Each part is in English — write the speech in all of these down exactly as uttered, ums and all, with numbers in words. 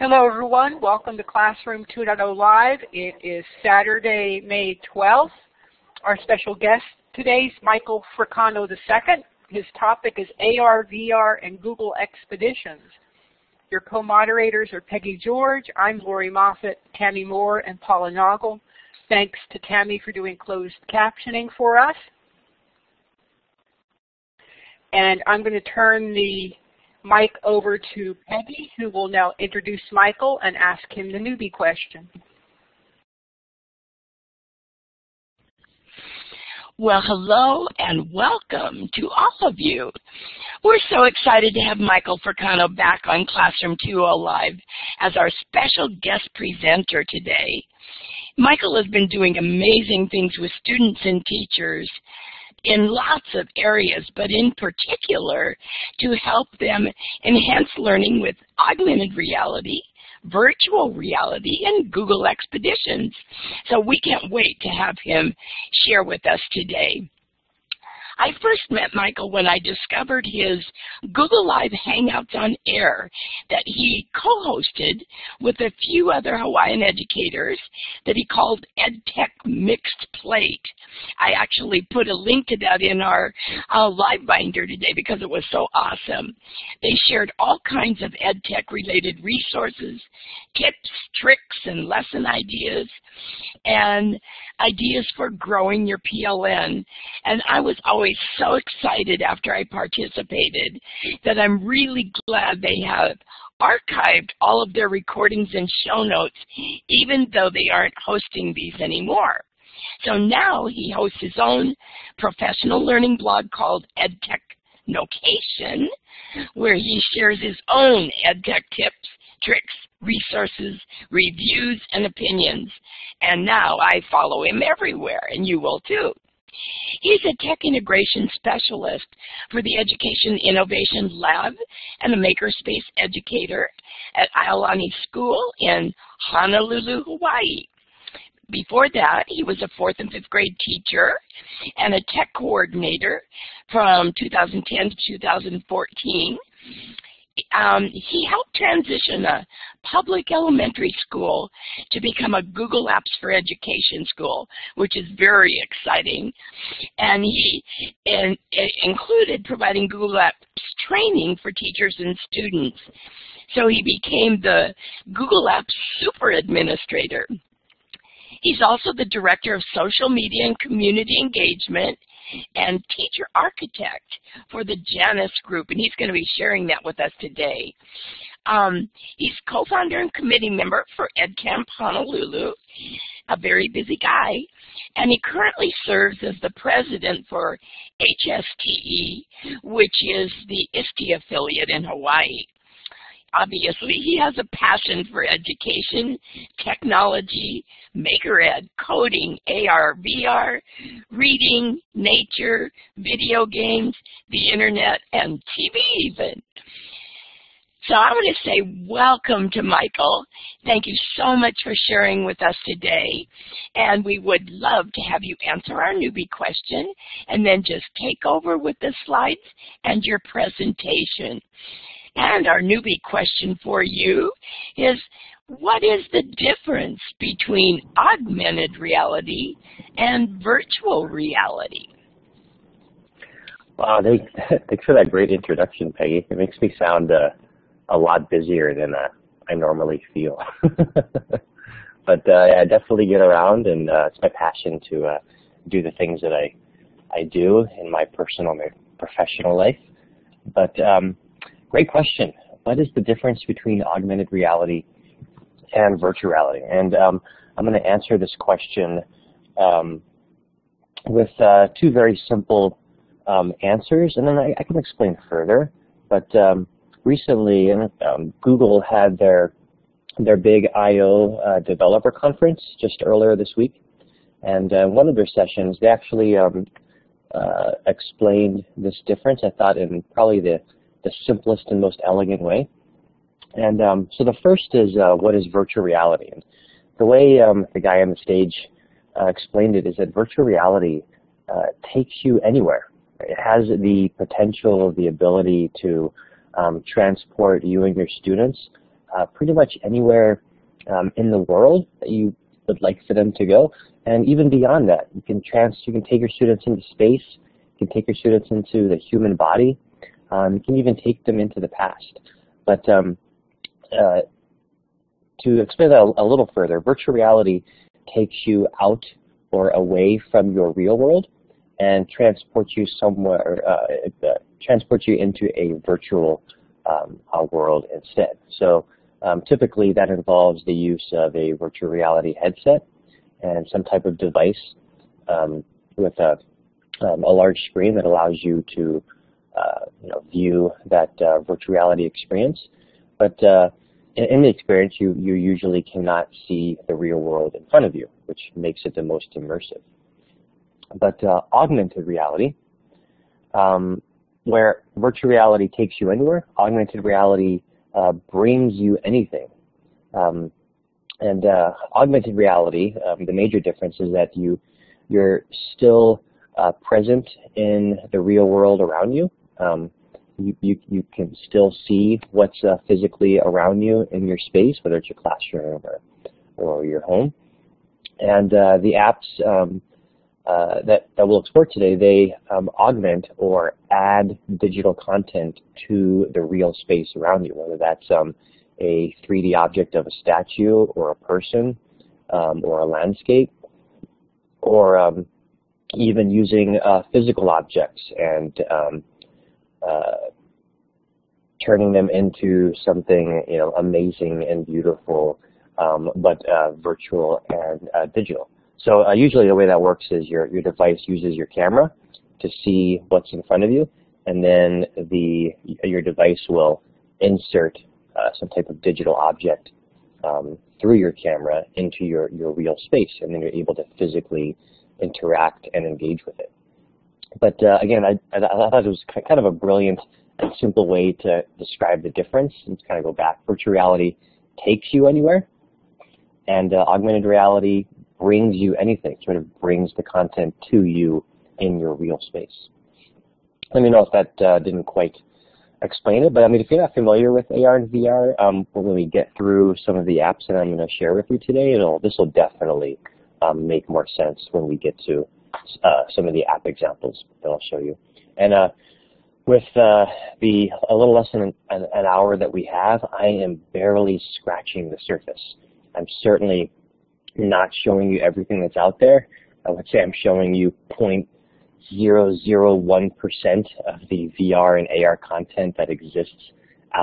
Hello everyone, welcome to Classroom two point oh Live. It is Saturday, May twelfth. Our special guest today is Michael Fricano the second. His topic is A R, V R, and Google Expeditions. Your co-moderators are Peggy George, I'm Lori Moffitt, Tammy Moore, and Paula Noggle. Thanks to Tammy for doing closed captioning for us. And I'm going to turn the mic over to Peggy, who will now introduce Michael and ask him the newbie question. Well, hello and welcome to all of you. We're so excited to have Michael Fricano back on Classroom two point oh Live as our special guest presenter today. Michael has been doing amazing things with students and teachers in lots of areas, but in particular to help them enhance learning with augmented reality, virtual reality, and Google Expeditions. So we can't wait to have him share with us today. I first met Michael when I discovered his Google Live Hangouts on Air that he co-hosted with a few other Hawaiian educators that he called EdTech Mixed Plate. I actually put a link to that in our uh, live binder today because it was so awesome. They shared all kinds of EdTech related resources, tips, tricks, and lesson ideas, and ideas for growing your P L N. And I was always so excited after I participated that I'm really glad they have archived all of their recordings and show notes, even though they aren't hosting these anymore. So now he hosts his own professional learning blog called EdTechnocation, where he shares his own EdTech tips, tricks, resources, reviews, and opinions. And now I follow him everywhere, and you will too. He's a tech integration specialist for the Education Innovation Lab and a makerspace educator at Iolani School in Honolulu, Hawaii. Before that, he was a fourth and fifth grade teacher and a tech coordinator from two thousand ten to two thousand fourteen. Um, he helped transition a public elementary school to become a Google Apps for Education school, which is very exciting. And he in, it included providing Google Apps training for teachers and students. So he became the Google Apps Super Administrator. He's also the Director of Social Media and Community Engagement and teacher architect for the Janus Group, and he's going to be sharing that with us today. Um, he's co-founder and committee member for EdCamp Honolulu, a very busy guy, and he currently serves as the president for H S T E, which is the I S T E affiliate in Hawaii. Obviously, he has a passion for education, technology, maker ed, coding, A R, V R, reading, nature, video games, the internet, and T V even. So I want to say welcome to Michael. Thank you so much for sharing with us today. And we would love to have you answer our newbie question and then just take over with the slides and your presentation. And our newbie question for you is, what is the difference between augmented reality and virtual reality? Wow, thanks, thanks for that great introduction, Peggy. It makes me sound uh, a lot busier than uh, I normally feel. But uh, I definitely get around, and uh, it's my passion to uh, do the things that I, I do in my personal and professional life. But um, great question. What is the difference between augmented reality and virtual reality? And um, I'm going to answer this question um, with uh, two very simple um, answers, and then I, I can explain further. But um, recently, um, Google had their their big I O Uh, developer conference just earlier this week, and uh, one of their sessions, they actually um, uh, explained this difference. I thought in probably the the simplest and most elegant way. And um, so the first is uh, what is virtual reality? And the way um, the guy on the stage uh, explained it is that virtual reality uh, takes you anywhere. It has the potential, the ability to um, transport you and your students uh, pretty much anywhere um, in the world that you would like for them to go, and even beyond that. You can trans, you can take your students into space, you can take your students into the human body, um, you can even take them into the past. But um, uh, to explain that a, a little further, virtual reality takes you out or away from your real world and transports you somewhere, uh, uh, transports you into a virtual um, uh, world instead. So um, typically that involves the use of a virtual reality headset and some type of device um, with a, um, a large screen that allows you to uh, you know, view that uh, virtual reality experience. But uh, in the experience, you, you usually cannot see the real world in front of you, which makes it the most immersive. But uh, augmented reality, um, where virtual reality takes you anywhere, augmented reality uh, brings you anything. Um, and uh, augmented reality, um, the major difference is that you, you're still uh, present in the real world around you. Um, You, you, you can still see what's uh, physically around you in your space, whether it's your classroom or, or your home. And uh, the apps um, uh, that, that we'll explore today, they um, augment or add digital content to the real space around you, whether that's um, a three D object of a statue or a person um, or a landscape, or um, even using uh, physical objects and um, Uh, turning them into something, you know, amazing and beautiful, um, but uh, virtual and uh, digital. So uh, usually the way that works is your, your device uses your camera to see what's in front of you, and then the, your device will insert uh, some type of digital object um, through your camera into your, your real space, and then you're able to physically interact and engage with it. But uh, again, I, I thought it was kind of a brilliant and simple way to describe the difference and kind of go back. Virtual reality takes you anywhere, and uh, augmented reality brings you anything, sort of brings the content to you in your real space. Let me know if that uh, didn't quite explain it, but I mean, if you're not familiar with A R and V R, um, when we get through some of the apps that I'm going to share with you today, it'll, this will definitely um, make more sense when we get to Uh, some of the app examples that I'll show you. And uh, with uh, the a little less than an, an hour that we have, I am barely scratching the surface. I'm certainly not showing you everything that's out there. I would say I'm showing you zero point zero zero one percent of the V R and A R content that exists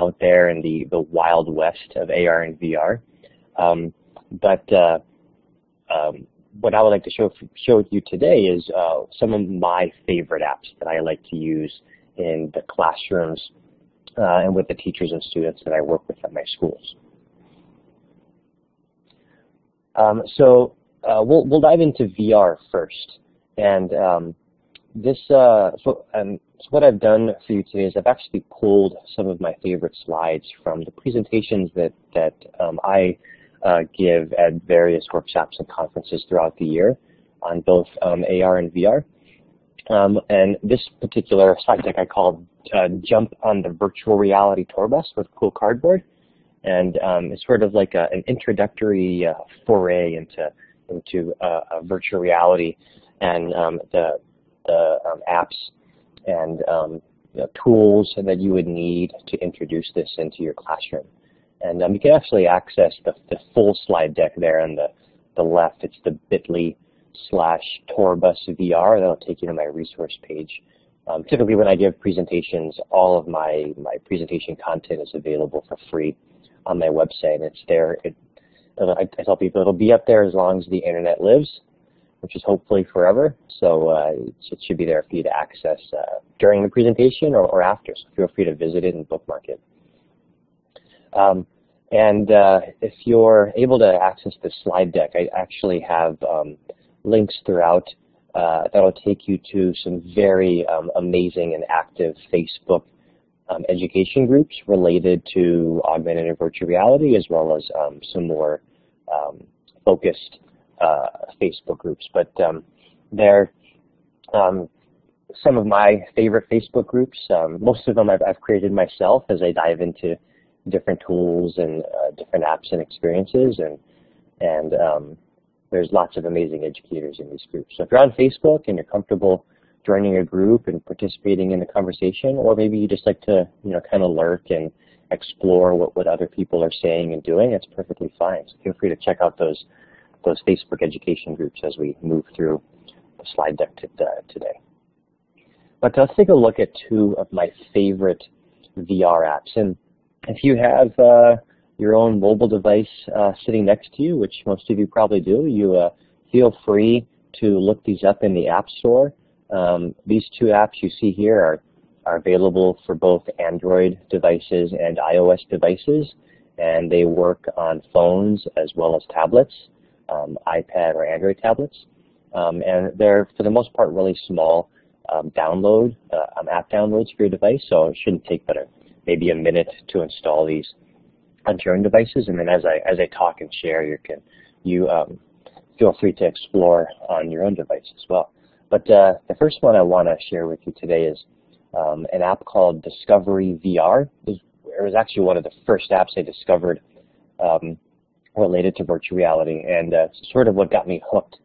out there in the, the wild west of A R and V R. Um, but uh, um, what I would like to show, show you today is uh, some of my favorite apps that I like to use in the classrooms uh, and with the teachers and students that I work with at my schools. Um, so uh, we'll, we'll dive into V R first. And um, this, uh, so, um, so what I've done for you today is I've actually pulled some of my favorite slides from the presentations that, that um, I Uh, give at various workshops and conferences throughout the year on both um, A R and V R. Um, and this particular slide deck I called uh, Jump on the Virtual Reality Tour Bus with Cool Cardboard. And um, it's sort of like a, an introductory uh, foray into, into uh, a virtual reality and um, the, the um, apps and um, you know, tools that you would need to introduce this into your classroom. And um, you can actually access the, the full slide deck there on the, the left. It's the bit.ly slash tourbusvr. That'll take you to my resource page. Um, typically when I give presentations, all of my, my presentation content is available for free on my website. And it's there. It, I tell people it'll be up there as long as the internet lives, which is hopefully forever. So uh, it should be there for you to access uh, during the presentation or, or after. So feel free to visit it and bookmark it. Um, and uh, if you're able to access the slide deck, I actually have um, links throughout uh, that will take you to some very um, amazing and active Facebook um, education groups related to augmented and virtual reality, as well as um, some more um, focused uh, Facebook groups. But um, they're um, some of my favorite Facebook groups. Um, most of them I've, I've created myself as I dive into different tools and uh, different apps and experiences, and and um, there's lots of amazing educators in these groups. So if you're on Facebook and you're comfortable joining a group and participating in the conversation, or maybe you just like to, you know, kind of lurk and explore what, what other people are saying and doing, it's perfectly fine. So feel free to check out those those Facebook education groups as we move through the slide deck to, uh, today. But let's take a look at two of my favorite V R apps. And if you have uh, your own mobile device uh, sitting next to you, which most of you probably do, you uh, feel free to look these up in the App Store. Um, these two apps you see here are, are available for both Android devices and iOS devices, and they work on phones as well as tablets, um, iPad or Android tablets. Um, and they're, for the most part, really small um, download, uh, um, app downloads for your device, so it shouldn't take but a, maybe a minute to install these on your own devices. And then as I, as I talk and share, you can you um, feel free to explore on your own device as well. But uh, the first one I want to share with you today is um, an app called Discovery V R. It was actually one of the first apps I discovered um, related to virtual reality, and uh, sort of what got me hooked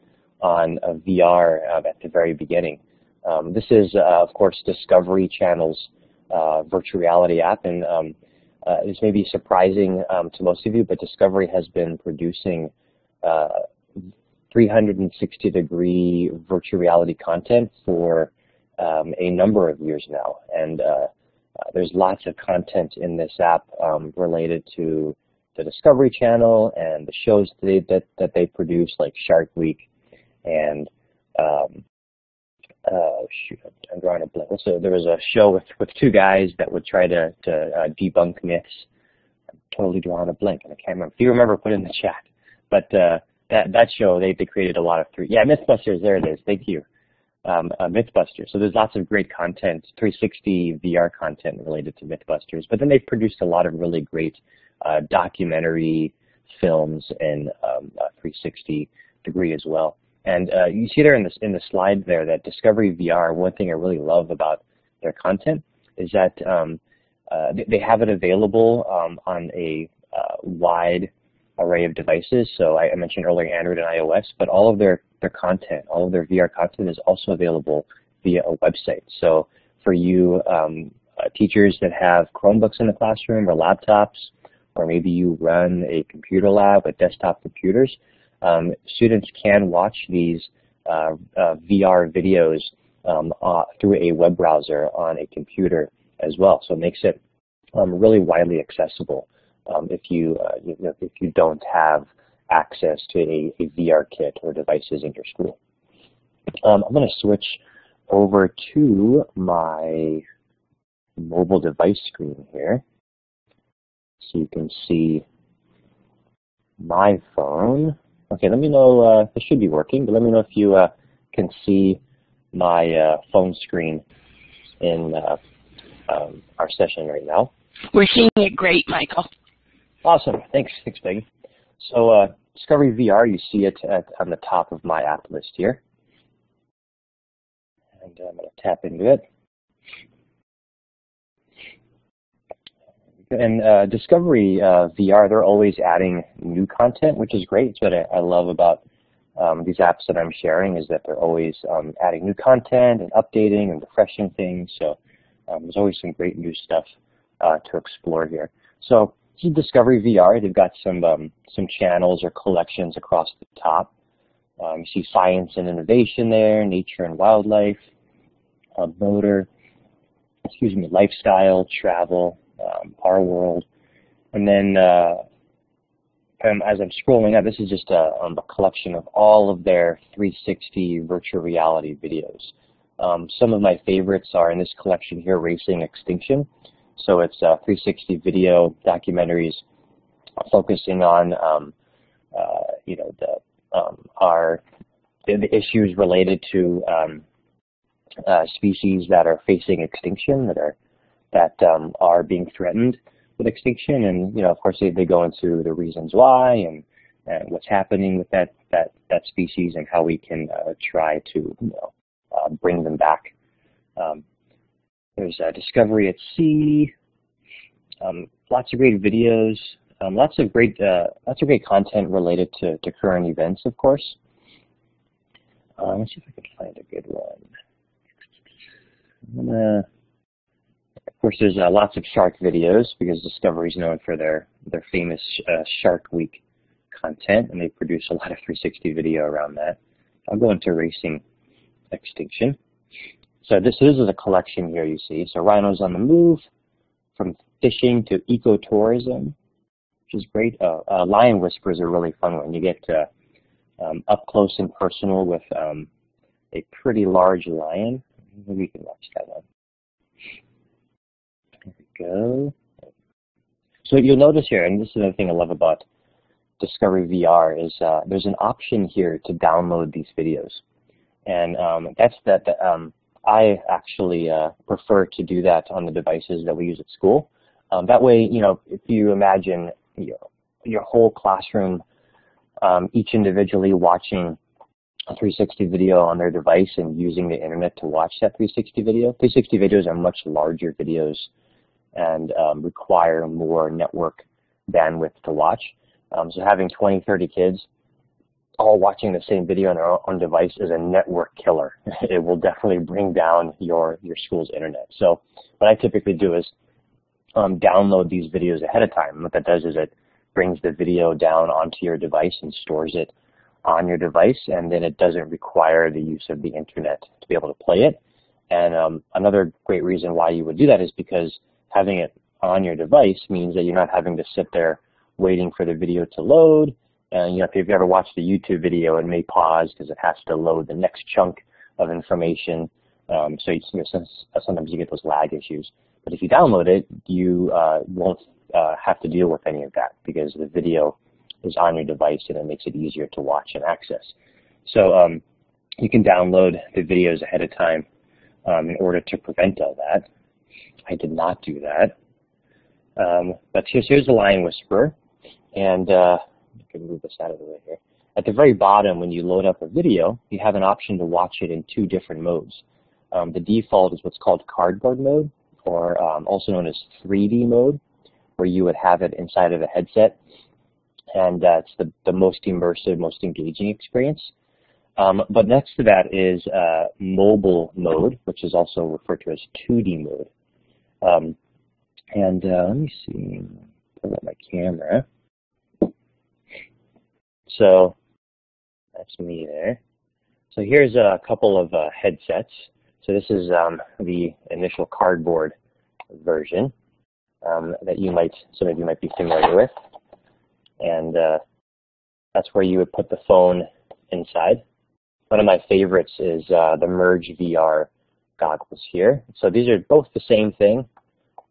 on uh, V R uh, at the very beginning. Um, this is, uh, of course, Discovery Channel's uh, virtual reality app, and um, uh, this may be surprising um, to most of you, but Discovery has been producing uh, three hundred sixty degree virtual reality content for um, a number of years now. And uh, there's lots of content in this app um, related to the Discovery Channel and the shows that they, that, that they produce, like Shark Week and, um, uh, shoot, I'm drawing a blank. So there was a show with, with two guys that would try to, to uh, debunk myths. I'm totally drawing a blank and I can't remember. If you remember, put it in the chat. But uh, That, that show, they, they created a lot of three. Yeah, MythBusters, there it is. Thank you. Um, uh, MythBusters. So there's lots of great content, three sixty V R content related to MythBusters. But then they've produced a lot of really great uh, documentary films in um, uh, three sixty degree as well. And uh, you see there in, this, in the slide there that Discovery V R, one thing I really love about their content is that um, uh, they, they have it available um, on a uh, wide array of devices. So I mentioned earlier Android and iOS, but all of their, their content, all of their V R content is also available via a website. So for you um, uh, teachers that have Chromebooks in the classroom or laptops, or maybe you run a computer lab with desktop computers, um, students can watch these uh, uh, V R videos um, uh, through a web browser on a computer as well. So it makes it um, really widely accessible. Um, if you, uh, you know, if you don't have access to a, a V R kit or devices in your school. Um, I'm going to switch over to my mobile device screen here, so you can see my phone. Okay, let me know. Uh, this should be working, but let me know if you uh, can see my uh, phone screen in uh, um, our session right now. We're seeing it great, Michael. Awesome. Thanks. Thanks, Peggy. So uh, Discovery V R, you see it at, on the top of my app list here. And I'm going to tap into it. And uh, Discovery uh, V R, they're always adding new content, which is great. It's what I, I love about um, these apps that I'm sharing is that they're always um, adding new content and updating and refreshing things. So um, there's always some great new stuff uh, to explore here. So Discovery V R, they've got some um, some channels or collections across the top. Um, you see science and innovation there, nature and wildlife, uh, motor, excuse me, lifestyle, travel, um, our world, and then uh, um, as I'm scrolling up, this is just a, um, a collection of all of their three sixty virtual reality videos. Um, some of my favorites are in this collection here, Racing Extinction. So it's uh, three sixty video documentaries focusing on, um, uh, you know, the, um, our the issues related to um, uh, species that are facing extinction, that are that um, are being threatened with extinction, and you know, of course, they, they go into the reasons why and, and what's happening with that that that species and how we can uh, try to you know uh, bring them back. Um, There's uh, Discovery at Sea, um, lots of great videos, um, lots of great uh, lots of great content related to, to current events, of course. Uh, let's see if I can find a good one. I'm gonna, of course, there's uh, lots of shark videos because Discovery's known for their their famous uh, Shark Week content, and they produce a lot of three sixty video around that. I'll go into racing extinction. So this, this is a collection here you see. So rhinos on the move, from fishing to ecotourism, which is great. Uh, uh, lion whispers are really fun when you get to, um, up close and personal with um, a pretty large lion. Maybe you can watch that one. There we go. So you'll notice here, and this is another thing I love about Discovery V R, is uh, there's an option here to download these videos. And um, that's that, that um, I actually uh, prefer to do that on the devices that we use at school. Um, that way, you know, if you imagine you know, your whole classroom, um, each individually watching a three sixty video on their device and using the internet to watch that three sixty video. three sixty videos are much larger videos and um, require more network bandwidth to watch. Um, so having twenty, thirty kids all watching the same video on their own device is a network killer. It will definitely bring down your, your school's internet. So what I typically do is um, download these videos ahead of time. What that does is it brings the video down onto your device and stores it on your device, and then it doesn't require the use of the internet to be able to play it. And um, another great reason why you would do that is because having it on your device means that you're not having to sit there waiting for the video to load. And you know, if you've ever watched a YouTube video, it may pause because it has to load the next chunk of information. Um, so you, you know, sometimes you get those lag issues. But if you download it, you uh, won't uh, have to deal with any of that because the video is on your device and it makes it easier to watch and access. So um, you can download the videos ahead of time um, in order to prevent all that. I did not do that. Um, but here's, here's the Lion Whisperer. And uh, I can move this out of the way here. At the very bottom, when you load up a video, you have an option to watch it in two different modes. Um, the default is what's called cardboard mode, or um, also known as three D mode, where you would have it inside of a headset. And that's uh, the, the most immersive, most engaging experience. Um, but next to that is uh, mobile mode, which is also referred to as two D mode. Um, and uh, let me see, pull up my camera. So that's me there. So here's a couple of uh, headsets. So this is um, the initial cardboard version um, that you might, some of you might be familiar with. And uh, that's where you would put the phone inside. One of my favorites is uh, the Merge V R goggles here. So these are both the same thing.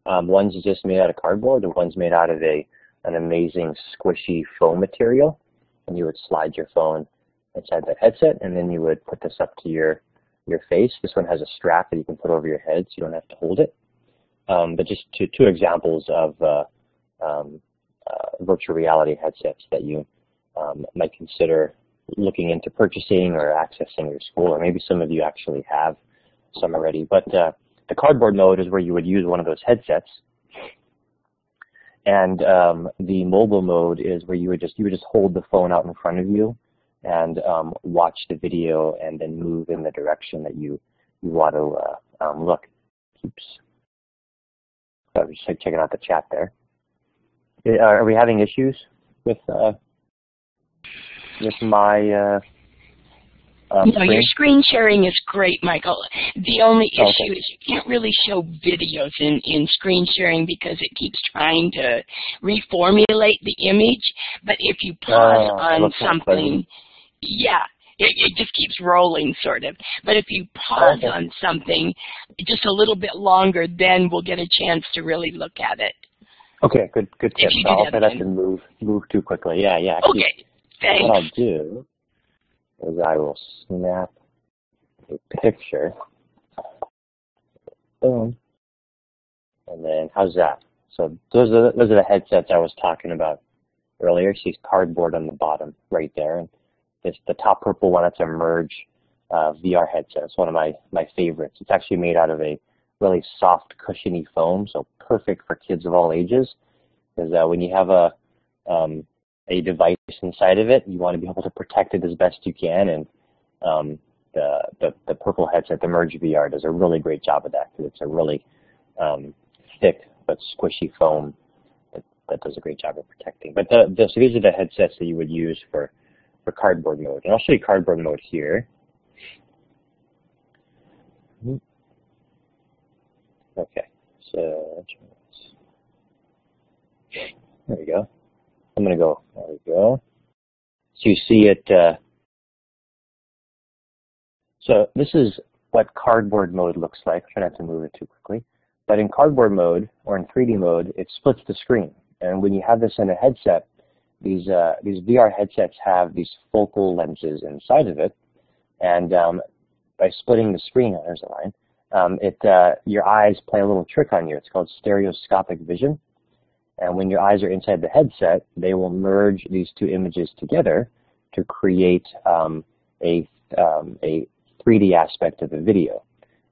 Um, one's just made out of cardboard, and one's made out of a, an amazing squishy foam material. And you would slide your phone inside that headset, and then you would put this up to your, your face. This one has a strap that you can put over your head so you don't have to hold it. Um, but just two, two examples of uh, um, Uh, virtual reality headsets that you um, might consider looking into purchasing or accessing your school, or maybe some of you actually have some already. But uh, the cardboard mode is where you would use one of those headsets, and um, the mobile mode is where you would just you would just hold the phone out in front of you and um, watch the video, and then move in the direction that you you want to uh, um, look. Oops, I was just checking out the chat there. Are we having issues with uh, with my uh, um, no, screen? Your screen sharing is great, Michael. The only issue okay. is you can't really show videos in, in screen sharing because it keeps trying to reformulate the image. But if you pause uh, on something, yeah, it, it just keeps rolling, sort of. But if you pause okay. on something just a little bit longer, then we'll get a chance to really look at it. Okay, good, good tip. I'll bet I can move move too quickly. Yeah, yeah. Actually, okay, thanks. What I'll do is I will snap a picture. Boom. And then how's that? So those are the, those are the headsets I was talking about earlier. She's cardboard on the bottom right there, and it's the top purple one. That's a Merge uh, V R headset. It's one of my my favorites. It's actually made out of a really soft, cushiony foam, so perfect for kids of all ages. because uh, when you have a um, a device inside of it, you want to be able to protect it as best you can. And um, the, the the purple headset, the Merge V R, does a really great job of that, because it's a really um, thick but squishy foam that, that does a great job of protecting. But the, the, so these are the headsets that you would use for for cardboard mode, and I'll show you cardboard mode here. Okay, so there we go. I'm gonna go. There we go. So you see it. Uh, so this is what cardboard mode looks like. Try not to move it too quickly. But in cardboard mode, or in three D mode, it splits the screen. And when you have this in a headset, these uh, these V R headsets have these focal lenses inside of it, and um, by splitting the screen, there's a line. Um, it, uh, your eyes play a little trick on you. It's called stereoscopic vision. And when your eyes are inside the headset, they will merge these two images together to create um, a, um, a three D aspect of the video.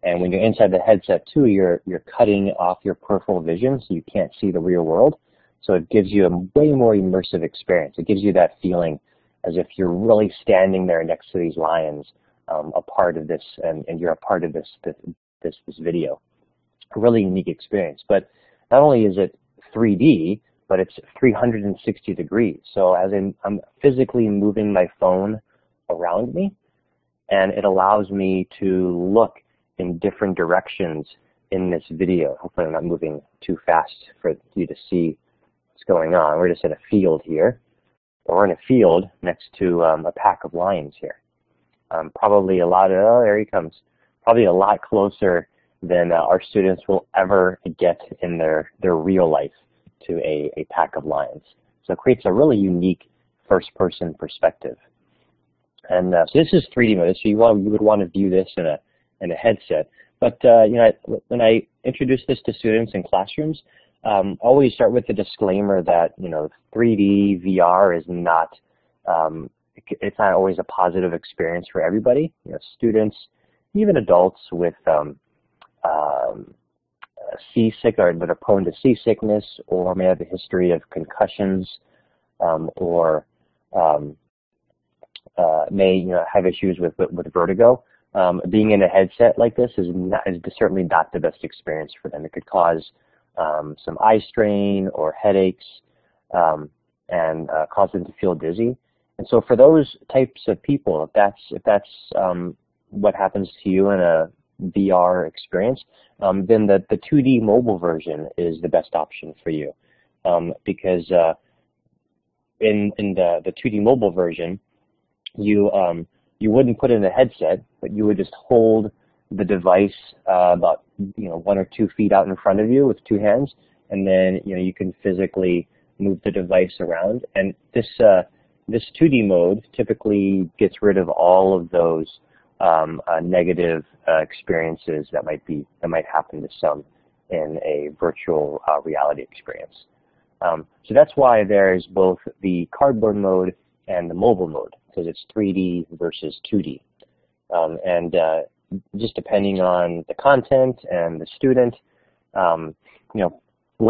And when you're inside the headset too, you're, you're cutting off your peripheral vision, so you can't see the real world. So it gives you a way more immersive experience. It gives you that feeling as if you're really standing there next to these lions, um, a part of this, and, and you're a part of this, this This, this video. A really unique experience. But not only is it three D, but it's three hundred sixty degrees. So as in, I'm physically moving my phone around me, and it allows me to look in different directions in this video. Hopefully I'm not moving too fast for you to see what's going on. We're just in a field here. We're in a field next to um, a pack of lions here. Um, probably a lot of, oh, there he comes. Probably a lot closer than uh, our students will ever get in their, their real life to a, a pack of lions. So it creates a really unique first-person perspective. And uh, so this is three D mode, so you, want, you would want to view this in a, in a headset. But uh, you know, I, when I introduce this to students in classrooms, um, always start with the disclaimer that you know three D V R is not, um, it's not always a positive experience for everybody. You know, students, even adults with um, um, seasick or that are prone to seasickness, or may have a history of concussions, um, or um, uh, may you know have issues with with, with vertigo. Um, being in a headset like this is not is certainly not the best experience for them. It could cause um, some eye strain or headaches, um, and uh, cause them to feel dizzy. And so for those types of people, if that's if that's um, what happens to you in a V R experience, um, then the, the two D mobile version is the best option for you, um, because uh, in, in the, the two D mobile version, you, um, you wouldn't put in a headset, but you would just hold the device uh, about you know one or two feet out in front of you with two hands, and then you know you can physically move the device around. And this, uh, this two D mode typically gets rid of all of those Um, uh, negative uh, experiences that might be that might happen to some in a virtual uh, reality experience. Um, so that's why there's both the cardboard mode and the mobile mode, because it's three D versus two D, um, and uh, just depending on the content and the student, um, you know,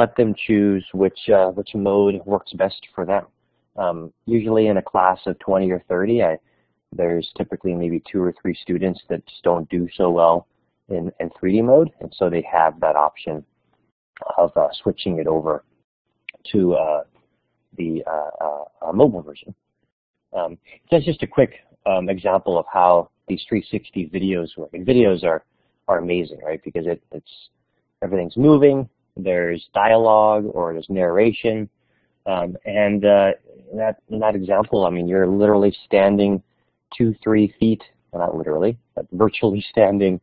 let them choose which uh, which mode works best for them. Um, usually in a class of twenty or thirty, I there's typically maybe two or three students that just don't do so well in, in three D mode, and so they have that option of uh, switching it over to uh, the uh, uh, mobile version. Um, that's just a quick um, example of how these three sixty videos work. And videos are, are amazing, right? Because it, it's everything's moving, there's dialogue or there's narration, um, and uh, in that, in that example, I mean, you're literally standing two, three feet, well, not literally, but virtually standing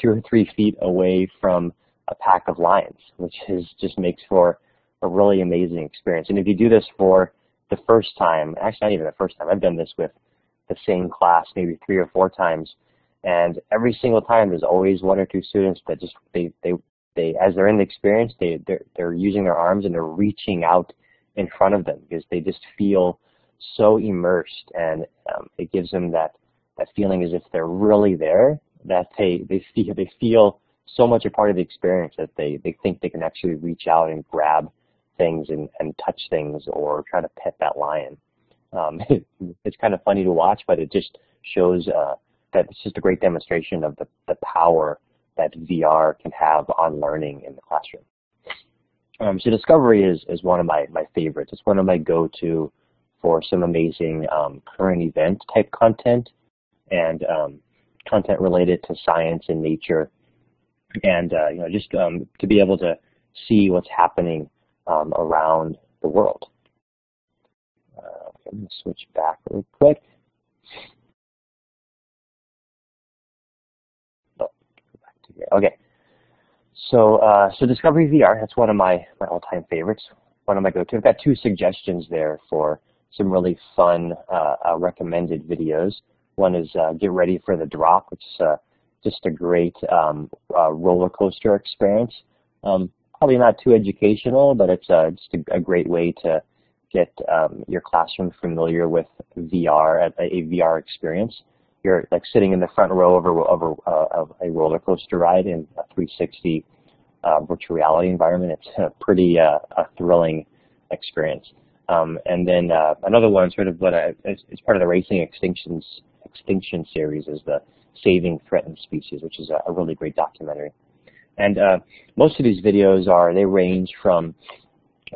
two or three feet away from a pack of lions, which is just makes for a really amazing experience. And if you do this for the first time, actually not even the first time, I've done this with the same class maybe three or four times, and every single time there's always one or two students that just, they, they, they as they're in the experience, they, they're, they're using their arms and they're reaching out in front of them because they just feel so immersed, and um, it gives them that that feeling as if they're really there, that they they feel they feel so much a part of the experience that they they think they can actually reach out and grab things and, and touch things or try to pet that lion. Um, it, it's kind of funny to watch, but it just shows uh, that it's just a great demonstration of the, the power that V R can have on learning in the classroom. Um, so Discovery is, is one of my, my favorites. It's one of my go-to for some amazing um, current event type content and um, content related to science and nature. And uh, you know, just um, to be able to see what's happening um, around the world. Uh, okay, let me switch back really quick. Oh, go back to here. Okay. So, uh, so Discovery V R, that's one of my, my all-time favorites, one of my go-to. I've got two suggestions there for some really fun uh, uh, recommended videos. One is uh, Get Ready for the Drop, which is uh, just a great um, uh, roller coaster experience. Um, probably not too educational, but it's uh, just a, a great way to get um, your classroom familiar with V R, a, a V R experience. You're like sitting in the front row of a, of a, uh, of a roller coaster ride in a three sixty uh, virtual reality environment. It's a pretty uh, a thrilling experience. Um, and then uh, another one, sort of what I, it's, it's part of the Racing Extinctions Extinction series, is the Saving Threatened Species, which is a, a really great documentary. And uh, most of these videos are, they range from,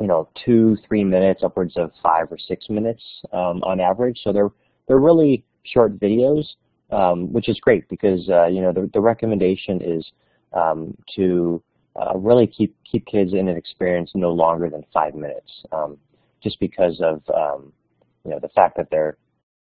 you know, two, three minutes, upwards of five or six minutes um, on average. So they're they're really short videos, um, which is great because uh, you know, the, the recommendation is um, to uh, really keep keep kids in an experience no longer than five minutes, um, just because of um, you know, the fact that they're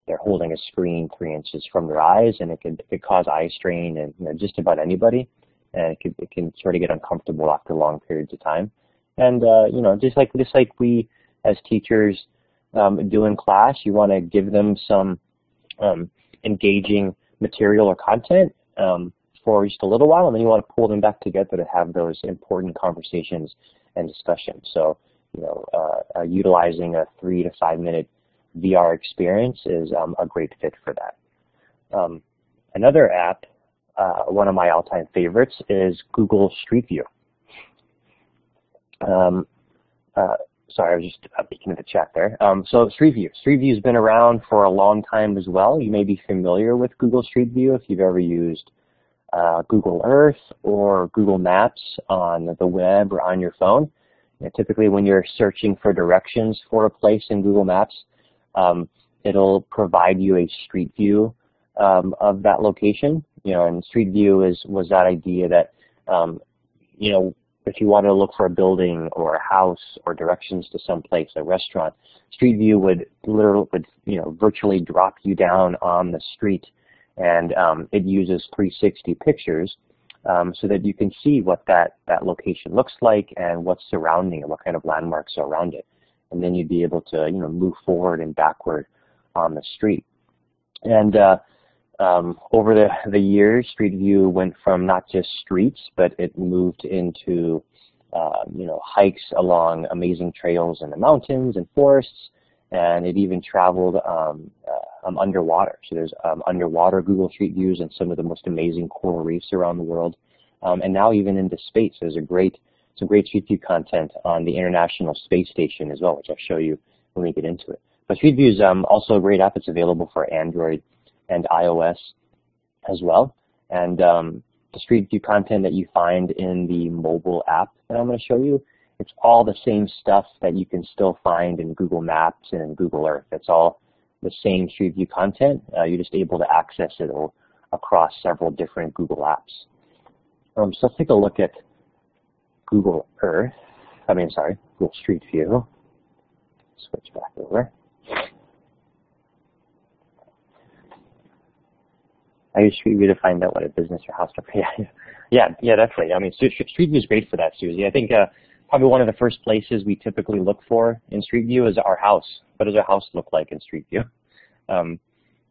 they're holding a screen three inches from their eyes, and it could it could cause eye strain and, you know, just about anybody, and it can it can sort of get uncomfortable after long periods of time, and uh, you know, just like just like we as teachers um, do in class, you want to give them some Um, engaging material or content um, for just a little while, and then you want to pull them back together to have those important conversations and discussions. So, you know, uh, uh, utilizing a three to five minute V R experience is um, a great fit for that. Um, another app, uh, one of my all-time favorites, is Google Street View. Um, uh, Sorry, I was just peeking at the chat there. Um, so Street View. Street View has been around for a long time as well. You may be familiar with Google Street View if you've ever used uh, Google Earth or Google Maps on the web or on your phone. You know, typically when you're searching for directions for a place in Google Maps, um, it'll provide you a Street View um, of that location. You know, and Street View is was that idea that, um, you know, if you want to look for a building or a house or directions to some place, a restaurant, Street View would literally, would, you know, virtually drop you down on the street, and um, it uses three sixty pictures um, so that you can see what that, that location looks like and what's surrounding it, what kind of landmarks are around it. And then you'd be able to, you know, move forward and backward on the street. And uh, Um, over the, the years, Street View went from not just streets, but it moved into, uh, you know, hikes along amazing trails in the mountains and forests, and it even traveled um, uh, um, underwater. So there's um, underwater Google Street Views and some of the most amazing coral reefs around the world, um, and now even into space. There's a great, some great Street View content on the International Space Station as well, which I'll show you when we get into it. But Street View is um, also a great app. It's available for Android and iOS as well. And um, the Street View content that you find in the mobile app that I'm going to show you, it's all the same stuff that you can still find in Google Maps and in Google Earth. It's all the same Street View content. Uh, you're just able to access it across several different Google apps. Um, so let's take a look at Google Earth. I mean, sorry, Google Street View. Switch back over. I use Street View to find out what a business or house number. Yeah, yeah, yeah, definitely. I mean, Street View is great for that, Susie. I think uh, probably one of the first places we typically look for in Street View is our house. What does our house look like in Street View, um,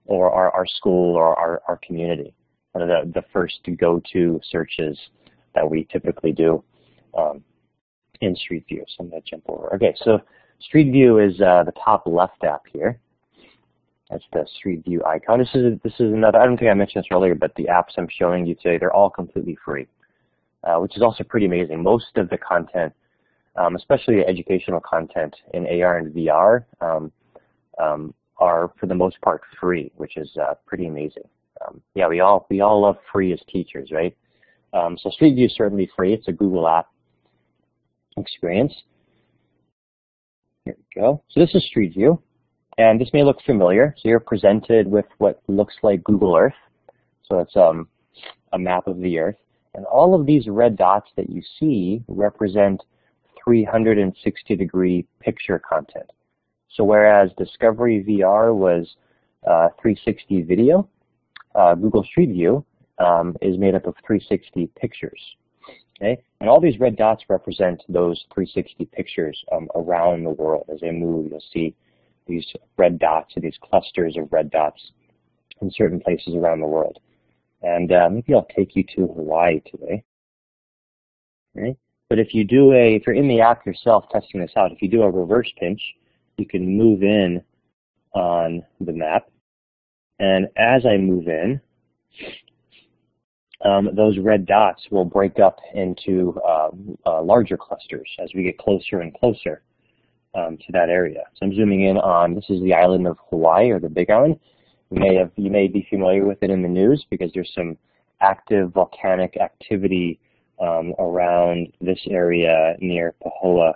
or our, our school, or our, our community? One of the, the first go-to searches that we typically do um, in Street View. So I'm gonna jump over. Okay, so Street View is uh, the top left app here. That's the Street View icon. This is this is another. I don't think I mentioned this earlier, but the apps I'm showing you today, they're all completely free, uh, which is also pretty amazing. Most of the content um, especially educational content in A R and V R, um, um, are for the most part free, which is uh, pretty amazing. Um, yeah, we all we all love free as teachers, right? Um, so Street View is certainly free. It's a Google app experience. Here we go. So this is Street View, and this may look familiar. So you're presented with what looks like Google Earth. So it's um, a map of the Earth, and all of these red dots that you see represent three hundred sixty degree picture content. So whereas Discovery V R was uh, three sixty video, uh, Google Street View um, is made up of three sixty pictures. Okay, and all these red dots represent those three sixty pictures um, around the world. As they move, you'll see these red dots and these clusters of red dots in certain places around the world. And uh, maybe I'll take you to Hawaii today. Okay. But if you do a, if you're in the app yourself testing this out, if you do a reverse pinch, you can move in on the map. And as I move in, Um, those red dots will break up into uh, uh, larger clusters as we get closer and closer um, to that area. So I'm zooming in on, this is the island of Hawaii, or the Big Island. You may have, you may be familiar with it in the news because there's some active volcanic activity um, around this area near Pahoa,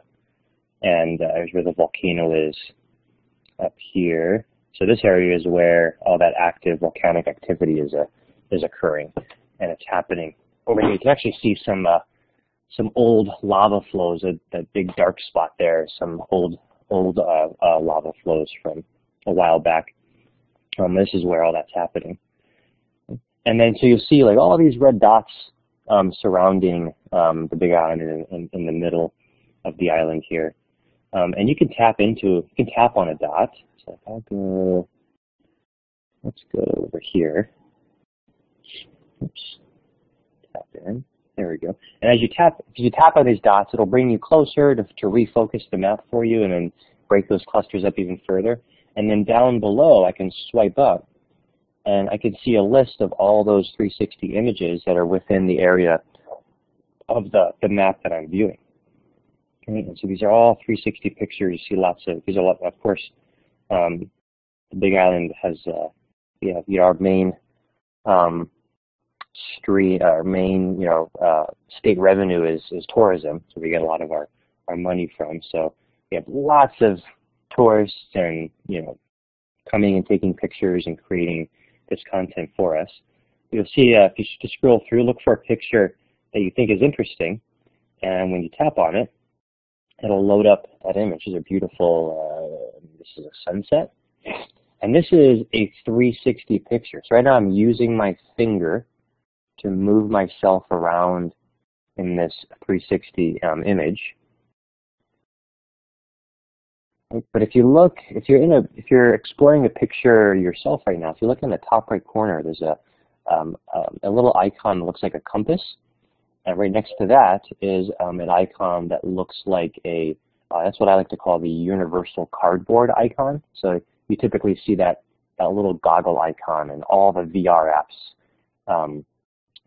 and uh, here's where the volcano is up here. So this area is where all that active volcanic activity is uh, is occurring. And it's happening over here. You can actually see some uh, some old lava flows. That, that big dark spot there, some old old uh, uh, lava flows from a while back. Um, this is where all that's happening. And then so you'll see like all these red dots um, surrounding um, the Big Island in, in, in the middle of the island here. Um, and you can tap into, you can tap on a dot. So I'll go. Let's go over here. Oops. Tap in. There we go. And as you tap, if you tap on these dots, it'll bring you closer to, to refocus the map for you, and then break those clusters up even further. And then down below, I can swipe up, and I can see a list of all those three sixty images that are within the area of the the map that I'm viewing. Okay. And so these are all three sixty pictures. You see lots of these are lot, of course. Um, the Big Island has uh, yeah, you know, our main. Um, Street, our main, you know, uh, state revenue is is tourism, so we get a lot of our our money from. So we have lots of tourists, and you know, coming and taking pictures and creating this content for us. You'll see uh, if you just scroll through, look for a picture that you think is interesting, and when you tap on it, it'll load up that image. It's a beautiful. Uh, this is a sunset, and this is a three sixty picture. So right now, I'm using my finger to move myself around in this three sixty um, image. But if you look, if you're in a, if you're exploring a picture yourself right now, if you look in the top right corner, there's a um, a, a little icon that looks like a compass, and right next to that is um, an icon that looks like a. Uh, that's what I like to call the universal cardboard icon. So you typically see that that little goggle icon in all the V R apps. Um,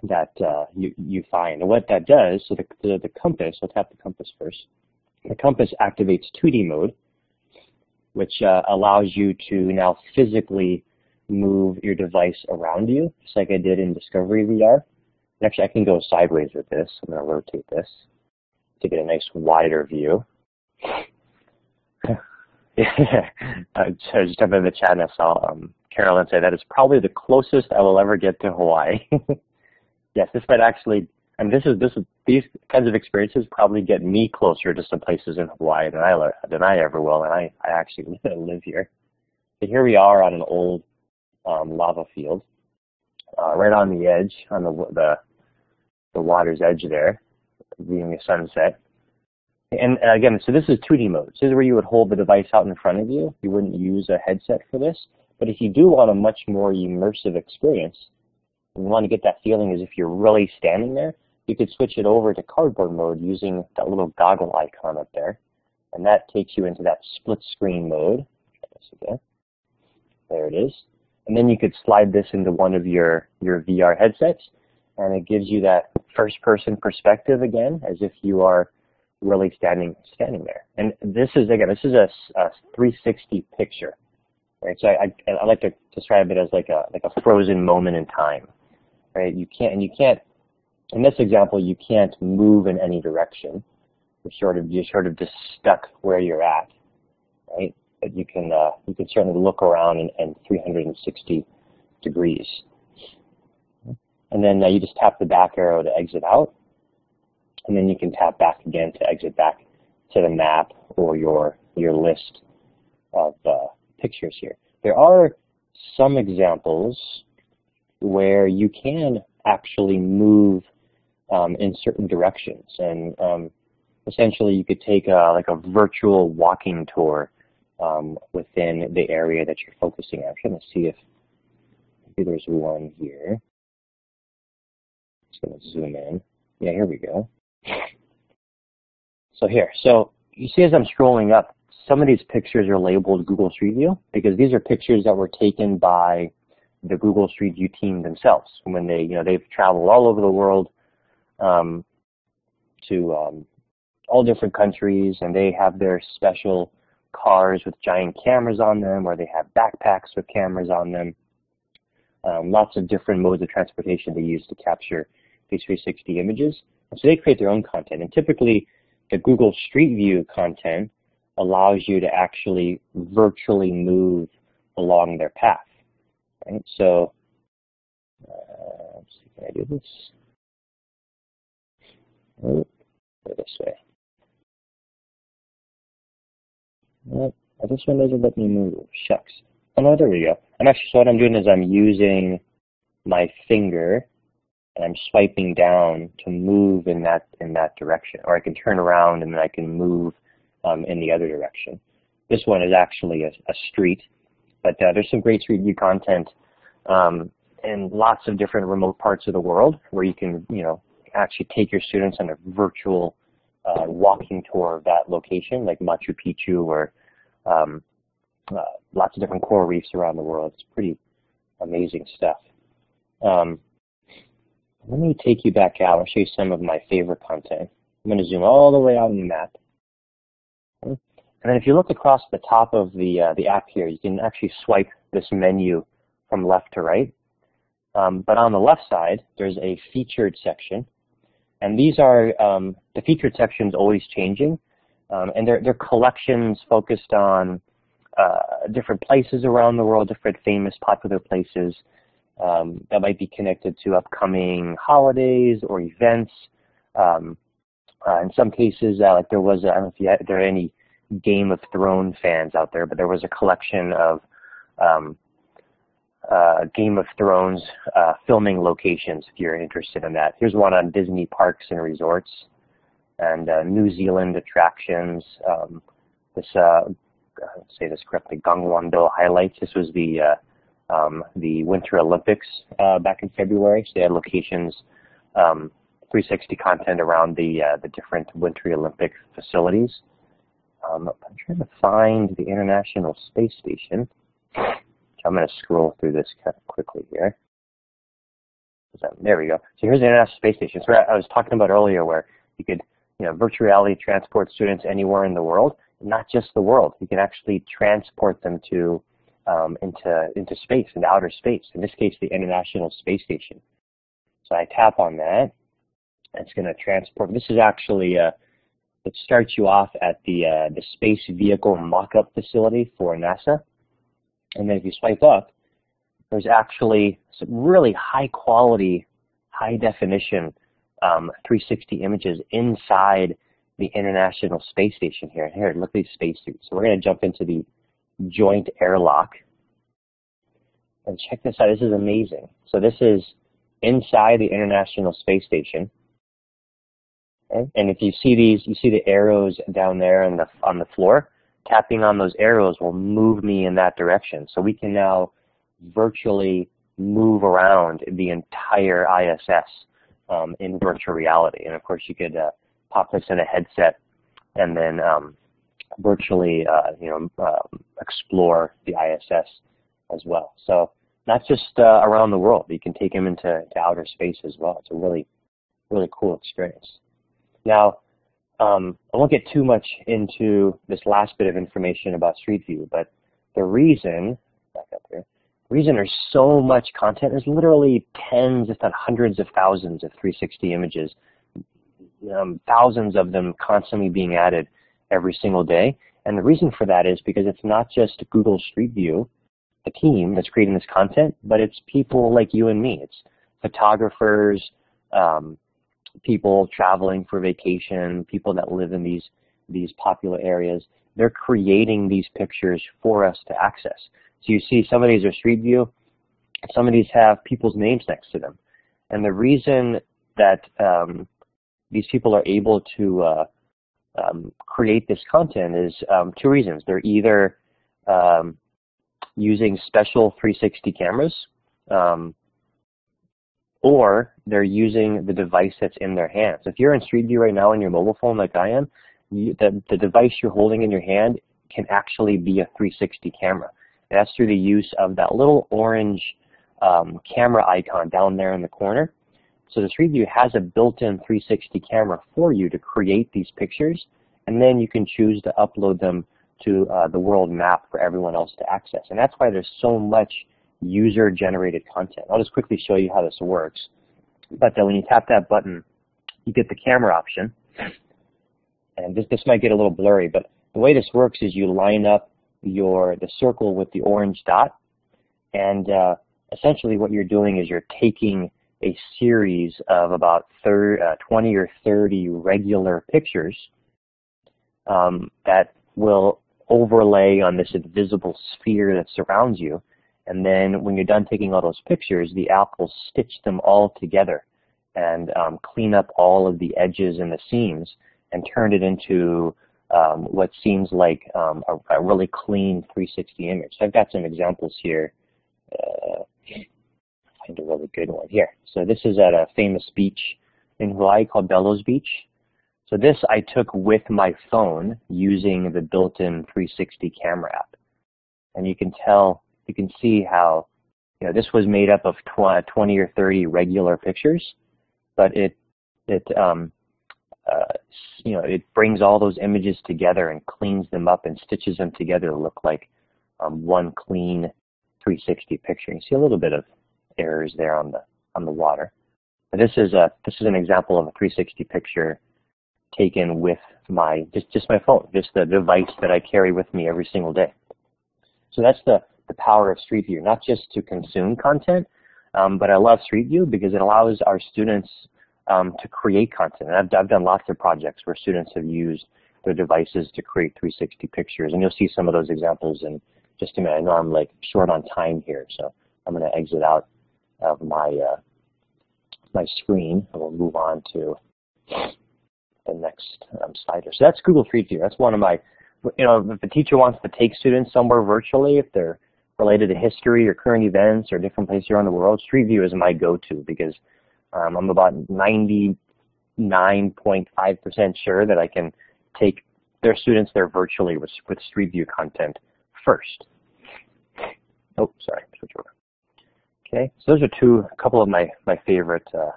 that uh, you, you find. And what that does, so the, the, the compass, I'll tap the compass first, the compass activates two D mode, which uh, allows you to now physically move your device around you, just like I did in Discovery V R. And actually, I can go sideways with this. I'm going to rotate this to get a nice wider view. Yeah. I just jumped in the chat and I saw um, Carolyn say that is probably the closest I will ever get to Hawaii. Yes, this might actually, I mean, this is this is, these kinds of experiences probably get me closer to some places in Hawaii than I than I ever will, and I I actually live here. So here we are on an old um, lava field, uh, right on the edge, on the the the water's edge there, viewing the sunset. And again, so this is two D mode. So this is where you would hold the device out in front of you. You wouldn't use a headset for this, but if you do want a much more immersive experience. You want to get that feeling as if you're really standing there, you could switch it over to cardboard mode using that little goggle icon up there. And that takes you into that split screen mode. There it is. And then you could slide this into one of your, your V R headsets, and it gives you that first person perspective again, as if you are really standing standing there. And this is, again, this is a, a three sixty picture, right? So I, I I like to describe it as like a like a frozen moment in time, right? You can't and you can't in this example you can't move in any direction. You're sort of you're sort of just stuck where you're at, right? But you can uh, you can certainly look around and, and three hundred sixty degrees. And then uh, you just tap the back arrow to exit out, and then you can tap back again to exit back to the map or your your list of uh, pictures here. There are some examples where you can actually move um, in certain directions, and um, essentially you could take a, like a virtual walking tour um, within the area that you're focusing on. I'm going to see if maybe there's one here. Just going to zoom in. Yeah, here we go. So here, so you see as I'm scrolling up, some of these pictures are labeled Google Street View because these are pictures that were taken by the Google Street View team themselves when they, you know, they've traveled all over the world um, to um, all different countries, and they have their special cars with giant cameras on them, or they have backpacks with cameras on them. Um, lots of different modes of transportation they use to capture these three sixty images. So they create their own content, and typically the Google Street View content allows you to actually virtually move along their path. Right? So, uh, let's see, can I do this? Oh, go this way. Nope, this one doesn't let me move. Shucks. Oh no, there we go. I'm actually, so what I'm doing is I'm using my finger and I'm swiping down to move in that in that direction, or I can turn around and then I can move um, in the other direction. This one is actually a, a street, but uh, there's some great Street View content um, in lots of different remote parts of the world where you can, you know, actually take your students on a virtual uh, walking tour of that location, like Machu Picchu or um, uh, lots of different coral reefs around the world. It's pretty amazing stuff. Um, Let me take you back out. I'll show you some of my favorite content. I'm going to zoom all the way out on the map. And then if you look across the top of the, uh, the app here, you can actually swipe this menu from left to right. Um, but on the left side, there's a featured section. And these are, um, the featured section is always changing. Um, and they're, they're collections focused on uh, different places around the world, different famous, popular places. Um, that might be connected to upcoming holidays or events. Um, uh, in some cases, uh, like there was, a, I don't know if you had, there are any Game of Thrones fans out there, but there was a collection of um, uh, Game of Thrones uh, filming locations if you're interested in that. Here's one on Disney parks and resorts and uh, New Zealand attractions. Um, this, uh, let's say this correctly, Gangwon-do highlights. This was the uh, Um, the Winter Olympics uh, back in February, so they had locations, um, three sixty content around the uh, the different Winter Olympic facilities. Um, I'm trying to find the International Space Station. I'm going to scroll through this kind of quickly here. There we go. So here's the International Space Station. So I was talking about earlier, where you could, you know, virtual reality transport students anywhere in the world, not just the world. You can actually transport them to Um, into into space, into outer space. In this case, the International Space Station. So I tap on that. It's going to transport. This is actually uh, it starts you off at the uh, the Space Vehicle Mock-up Facility for NASA, and then if you swipe up, there's actually some really high quality, high definition um, three sixty images inside the International Space Station here. Here, look at these spacesuits. So we're going to jump into the joint airlock, and check this out. This is amazing. So this is inside the International Space Station, okay? And if you see these, you see the arrows down there on the on the floor. Tapping on those arrows will move me in that direction. So we can now virtually move around the entire I S S um, in virtual reality. And of course, you could uh, pop this in a headset, and then Um, virtually, uh, you know, uh, explore the I S S as well. So not just uh, around the world, you can take them into to outer space as well. It's a really, really cool experience. Now, Um, I won't get too much into this last bit of information about Street View, but the reason, back up here, the reason there's so much content is literally tens, if not hundreds of thousands of three sixty images, um, thousands of them constantly being added every single day. And the reason for that is because it's not just Google Street View, the team that's creating this content, but it's people like you and me. It's photographers, um, people traveling for vacation, people that live in these these popular areas. They're creating these pictures for us to access. So you see some of these are Street View, some of these have people's names next to them. And the reason that um, these people are able to uh, um, create this content is um, two reasons. They're either um, using special three sixty cameras, um, or they're using the device that's in their hands. If you're in Street View right now on your mobile phone like I am, you, the, the device you're holding in your hand can actually be a three sixty camera. And that's through the use of that little orange um, camera icon down there in the corner. So the Street View has a built-in three sixty camera for you to create these pictures, and then you can choose to upload them to uh, the world map for everyone else to access. And that's why there's so much user-generated content. I'll just quickly show you how this works. But then when you tap that button, you get the camera option. And this, this might get a little blurry, but the way this works is you line up your the circle with the orange dot. And uh, essentially what you're doing is you're taking a series of about thirty, uh, twenty or thirty regular pictures um, that will overlay on this invisible sphere that surrounds you. And then when you're done taking all those pictures, the app will stitch them all together and um, clean up all of the edges and the seams and turn it into um, what seems like um, a, a really clean three sixty image. So I've got some examples here. Uh, find a really good one here. So this is at a famous beach in Hawaii called Bellows Beach. So this I took with my phone using the built-in three sixty camera app. And you can tell, you can see how, you know, this was made up of twenty or thirty regular pictures, but it, it, um, uh, you know, it brings all those images together and cleans them up and stitches them together to look like um, one clean three sixty picture. You see a little bit of errors there on the on the water. But this is a this is an example of a three sixty picture taken with my just just my phone, just the device that I carry with me every single day. So that's the the power of Street View, not just to consume content, um, but I love Street View because it allows our students um, to create content. And I've, I've done lots of projects where students have used their devices to create three sixty pictures, and you'll see some of those examples in just a minute. I know I'm like short on time here, so I'm going to exit out of my uh, my screen, and we'll move on to the next um, slide here. So that's Google Street View. That's one of my, you know, if the teacher wants to take students somewhere virtually, if they're related to history or current events or different places around the world, Street View is my go-to because um, I'm about ninety-nine point five percent sure that I can take their students there virtually with, with Street View content first. Oh, sorry, switch over. Okay, so those are two, a couple of my my favorite, uh,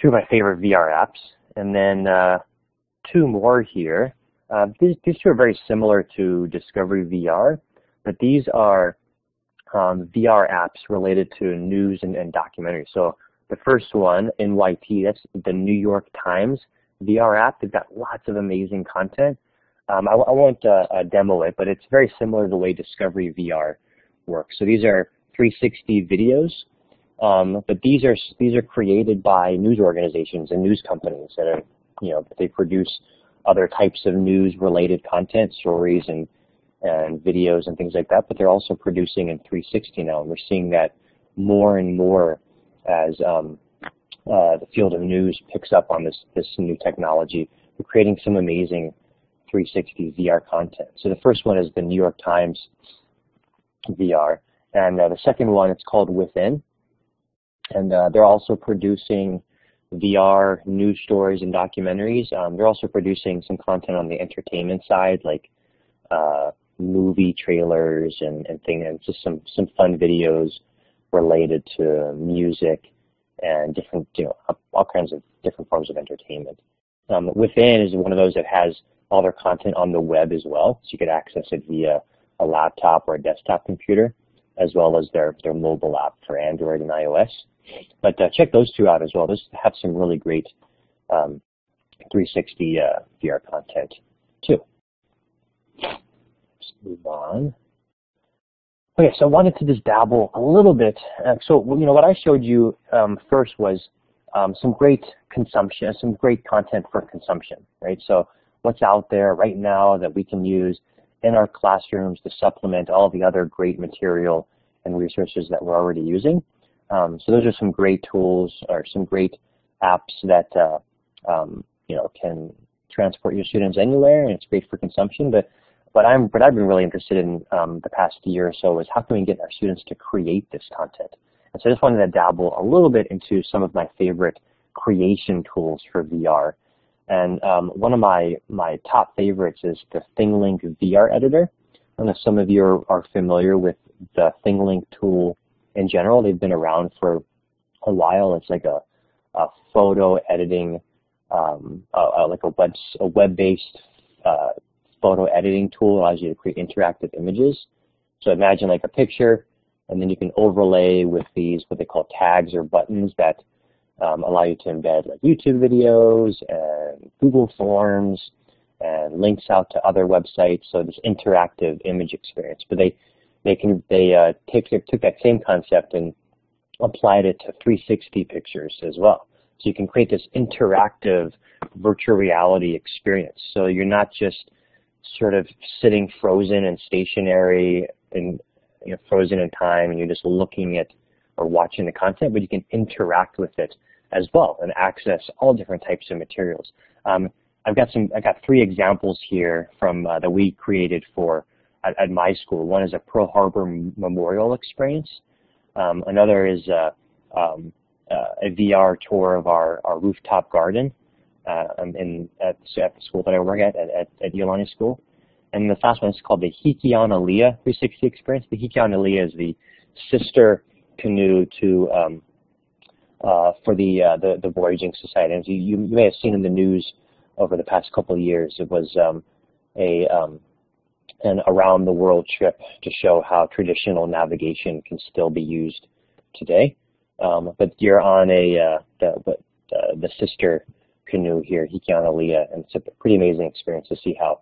two of my favorite V R apps, and then uh, two more here. Uh, these these two are very similar to Discovery V R. But these are um, V R apps related to news and, and documentaries. So the first one, N Y T, that's the New York Times V R app. They've got lots of amazing content. Um, I, I won't uh, uh, demo it, but it's very similar to the way Discovery V R works. So these are three sixty videos, um, but these are these are created by news organizations and news companies that are, you know, they produce other types of news-related content, stories and. and videos and things like that, but they're also producing in three sixty now, and we're seeing that more and more as um, uh, the field of news picks up on this, this new technology. We're creating some amazing three sixty V R content. So the first one is the New York Times V R, and uh, the second one, it's called Within, and uh, they're also producing V R news stories and documentaries. Um, they're also producing some content on the entertainment side, like Uh, movie trailers and, and things, and just some, some fun videos related to music and different, you know, all kinds of different forms of entertainment. Um, Within is one of those that has all their content on the web as well, so you could access it via a laptop or a desktop computer, as well as their, their mobile app for Android and iOS. But uh, check those two out as well. Those have some really great um, three sixty uh, V R content too. Let's move on. Okay, so I wanted to just dabble a little bit. Uh, so you know what I showed you um, first was um, some great consumption, some great content for consumption, right? So what's out there right now that we can use in our classrooms to supplement all the other great material and resources that we're already using. Um, so those are some great tools or some great apps that uh, um, you know, can transport your students anywhere, and it's great for consumption. But But I'm, what I've been really interested in um, the past year or so is how can we get our students to create this content? And so I just wanted to dabble a little bit into some of my favorite creation tools for V R. And um, one of my, my top favorites is the ThingLink V R editor. I don't know if some of you are, are familiar with the ThingLink tool in general. They've been around for a while. It's like a, a photo editing, um, uh, like a, web, a web-based uh, photo editing tool. Allows you to create interactive images. So imagine like a picture, and then you can overlay with these what they call tags or buttons that um, allow you to embed like YouTube videos and Google Forms and links out to other websites. So this interactive image experience. But they they can they uh, take took that same concept and applied it to three sixty pictures as well. So you can create this interactive virtual reality experience. So you're not just sort of sitting frozen and stationary and, you know, frozen in time, and you're just looking at or watching the content, but you can interact with it as well and access all different types of materials. Um, I've got some, I've got three examples here from uh, that we created for at, at my school. One is a Pearl Harbor memorial experience. Um, another is a, um, a V R tour of our, our rooftop garden. Uh, I'm in at, at the school that I work at, at, at Iolani School. And the last one is called the Hikianalia three sixty experience. The Hikianalia is the sister canoe to um, uh, for the, uh, the the Voyaging Society. And you, you may have seen in the news over the past couple of years, it was um, a um, an around the world trip to show how traditional navigation can still be used today. Um, but you're on a uh, the, uh, the sister canoe here, Hikianalia, and it's a pretty amazing experience to see how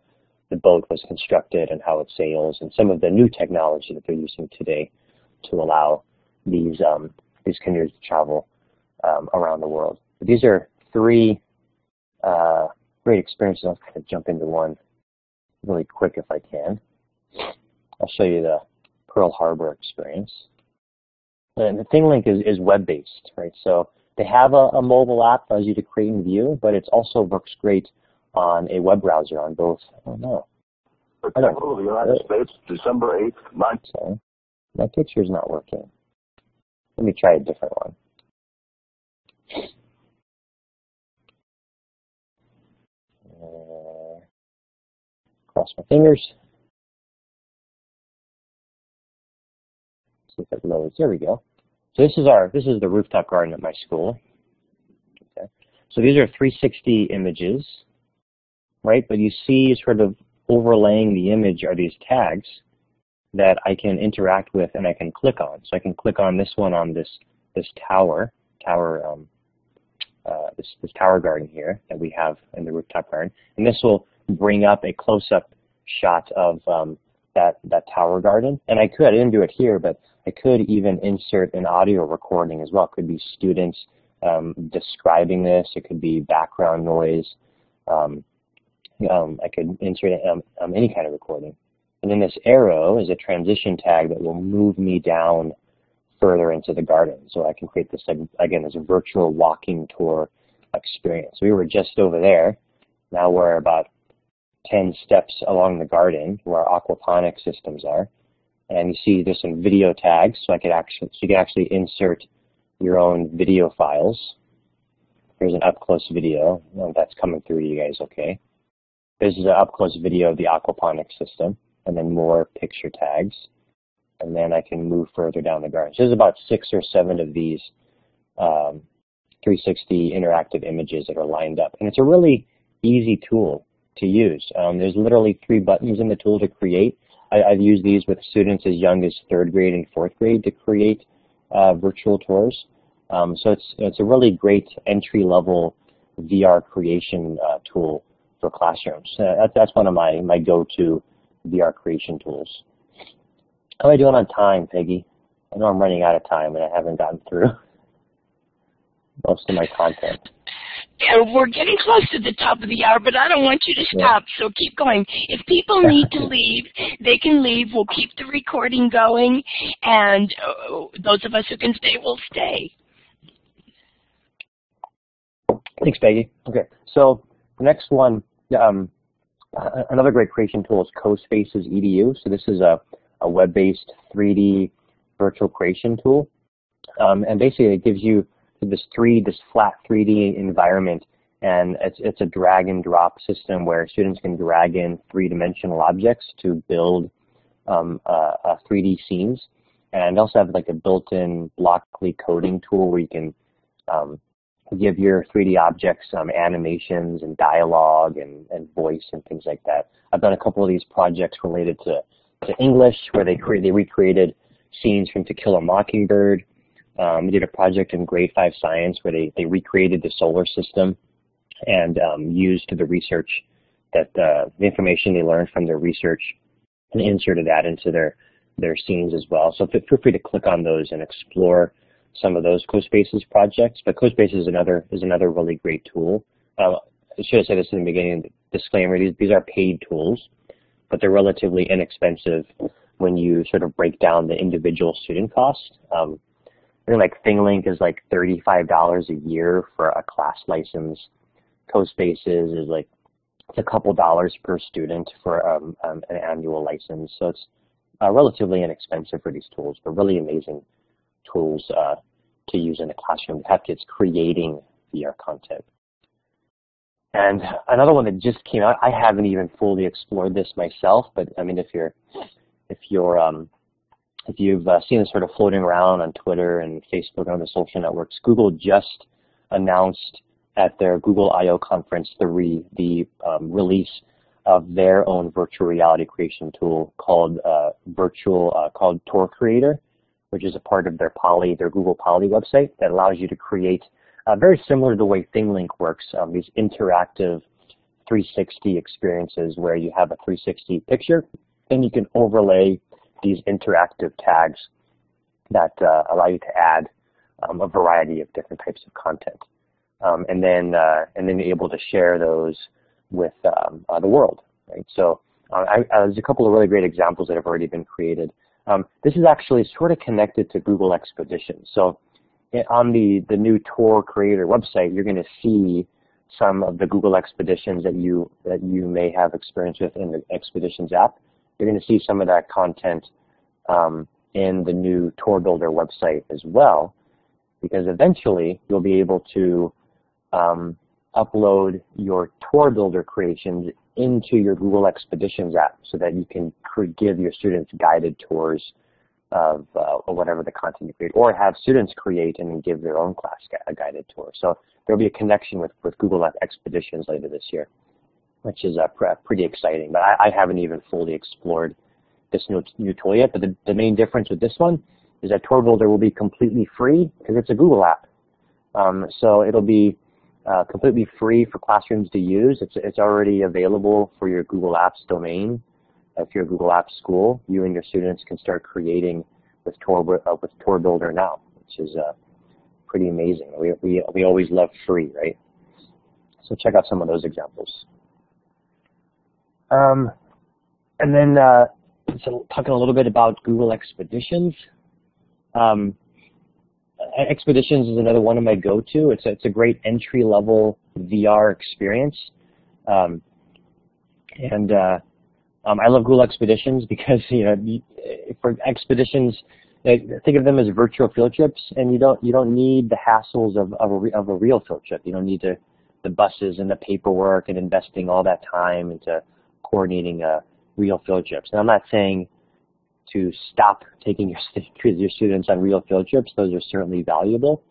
the boat was constructed and how it sails, and some of the new technology that they're using today to allow these um, these canoes to travel um, around the world. But these are three uh, great experiences. I'll kind of jump into one really quick if I can. I'll show you the Pearl Harbor experience. And the ThingLink is, is web-based, right? So they have a, a mobile app that allows you to create and view, but it also works great on a web browser on both. Oh no! I don't know. The United States, December eighth, ninth. Sorry, my picture's not working. Let me try a different one. Uh, cross my fingers. See if it loads. There we go. So this is our, this is the rooftop garden at my school. Okay. So these are three sixty images, right? But you see sort of overlaying the image are these tags that I can interact with and I can click on. So I can click on this one on this this tower, tower um, uh, this, this tower garden here that we have in the rooftop garden. And this will bring up a close-up shot of um, that, that tower garden. And I could, I didn't do it here, but I could even insert an audio recording as well. It could be students um, describing this. It could be background noise. Um, um, I could insert um, um, any kind of recording. And then this arrow is a transition tag that will move me down further into the garden. So I can create this, again, this virtual walking tour experience. We were just over there. Now we're about ten steps along the garden where our aquaponic systems are. And you see there's some video tags, so I could actually, so you can actually insert your own video files. Here's an up-close video. Well, that's coming through to you guys, okay. This is an up-close video of the aquaponic system, and then more picture tags. And then I can move further down the garden. So there's about six or seven of these um, three sixty interactive images that are lined up. And it's a really easy tool to use. Um, there's literally three buttons in the tool to create. I, I've used these with students as young as third grade and fourth grade to create uh, virtual tours. Um, so it's, it's a really great entry-level V R creation uh, tool for classrooms. Uh, that, that's one of my, my go-to V R creation tools. How am I doing on time, Peggy? I know I'm running out of time and I haven't gotten through most of my content. Yeah, we're getting close to the top of the hour, but I don't want you to stop, yeah. So keep going. If people need to leave, they can leave. We'll keep the recording going, and uh, those of us who can stay will stay. Thanks, Peggy. Okay, so the next one, um, another great creation tool is CoSpaces E D U. So this is a, a web-based three D virtual creation tool, um, and basically it gives you this three, this flat three D environment, and it's it's a drag and drop system where students can drag in three-dimensional objects to build um, uh, uh, three D scenes, and also have like a built-in Blockly coding tool where you can um, give your three D objects um, animations and dialogue and and voice and things like that. I've done a couple of these projects related to to English where they create they recreated scenes from To Kill a Mockingbird. Um, we did a project in grade five science where they, they recreated the solar system and um, used the research that uh, the information they learned from their research and inserted that into their, their scenes as well. So feel free to click on those and explore some of those CoSpaces projects. But CoSpaces is another, is another really great tool. Uh, I should have said this in the beginning, disclaimer, these, these are paid tools, but they're relatively inexpensive when you sort of break down the individual student cost. Um, I think like ThingLink is like thirty-five dollars a year for a class license. CoSpaces is like it's a couple dollars per student for um, um, an annual license. So it's uh, relatively inexpensive for these tools, but really amazing tools uh, to use in the classroom after it's creating V R content. And another one that just came out, I haven't even fully explored this myself, but I mean, if you're, if you're, um, if you've uh, seen this sort of floating around on Twitter and Facebook and other social networks, Google just announced at their Google I O conference the, re, the um, release of their own virtual reality creation tool called uh, virtual uh, called Tour Creator, which is a part of their Poly, their Google Poly website that allows you to create uh, very similar to the way ThingLink works. Um, these interactive three sixty experiences where you have a three sixty picture and you can overlay these interactive tags that uh, allow you to add um, a variety of different types of content, um, and then uh, and then you're able to share those with um, uh, the world. Right. So uh, I, uh, there's a couple of really great examples that have already been created. Um, this is actually sort of connected to Google Expeditions. So on the the new Tour Creator website, you're going to see some of the Google Expeditions that you that you may have experience with in the Expeditions app. You're going to see some of that content um, in the new Tour Builder website as well, because eventually you'll be able to um, upload your Tour Builder creations into your Google Expeditions app so that you can give your students guided tours of uh, whatever the content you create, or have students create and then give their own class a guided tour. So there'll be a connection with, with Google Expeditions later this year, which is uh, pre pretty exciting. But I, I haven't even fully explored this new, new tool yet. But the, the main difference with this one is that Tour Builder will be completely free because it's a Google app. Um, so it'll be uh, completely free for classrooms to use. It's, it's already available for your Google Apps domain. If you're a Google Apps school, you and your students can start creating with Tour, uh, with Tour Builder now, which is uh, pretty amazing. We, we, we always love free, right? So check out some of those examples. Um, and then uh, so talking a little bit about Google Expeditions. Um, Expeditions is another one of my go-to. It's a, it's a great entry-level V R experience, um, and uh, um, I love Google Expeditions because you know for expeditions, think of them as virtual field trips, and you don't you don't need the hassles of of a, of a real field trip. You don't need to the buses and the paperwork and investing all that time into coordinating uh, real field trips. And I'm not saying to stop taking your, your students on real field trips. Those are certainly valuable.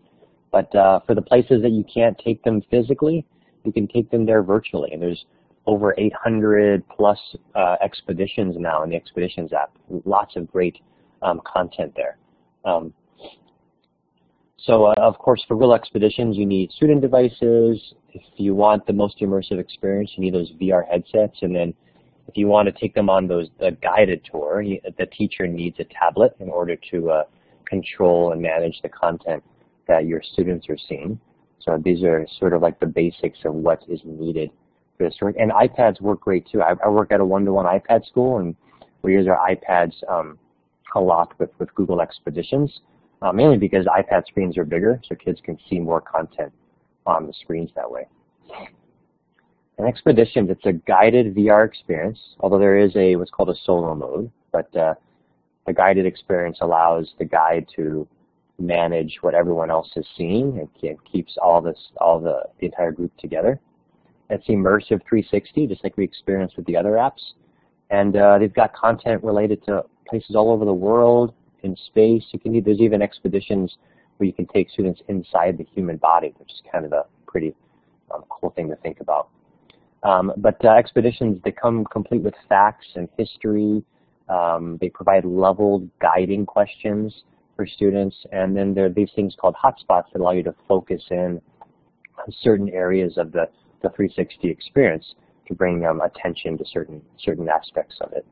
But uh, for the places that you can't take them physically, we can take them there virtually. And there's over eight hundred plus uh, expeditions now in the Expeditions app. Lots of great um, content there. Um, so uh, of course, for real expeditions, you need student devices. If you want the most immersive experience, you need those V R headsets. And then if you want to take them on those a guided tour, you, the teacher needs a tablet in order to uh, control and manage the content that your students are seeing. So these are sort of like the basics of what is needed for this work. And iPads work great too. I, I work at a one-to-one iPad school, and we use our iPads um, a lot with, with Google Expeditions, uh, mainly because iPad screens are bigger, so kids can see more content on the screens that way. And Expeditions, it's a guided V R experience, although there is a what's called a solo mode, but uh, the guided experience allows the guide to manage what everyone else is seeing and, and keeps all this, all the, the entire group together. It's immersive three sixty, just like we experienced with the other apps. And uh, they've got content related to places all over the world, in space. You can, there's even expeditions where you can take students inside the human body, which is kind of a pretty um, cool thing to think about. Um, but uh, expeditions, they come complete with facts and history. Um, they provide leveled guiding questions for students. And then there are these things called hotspots that allow you to focus in on certain areas of the, the three sixty experience to bring um, attention to certain, certain aspects of it.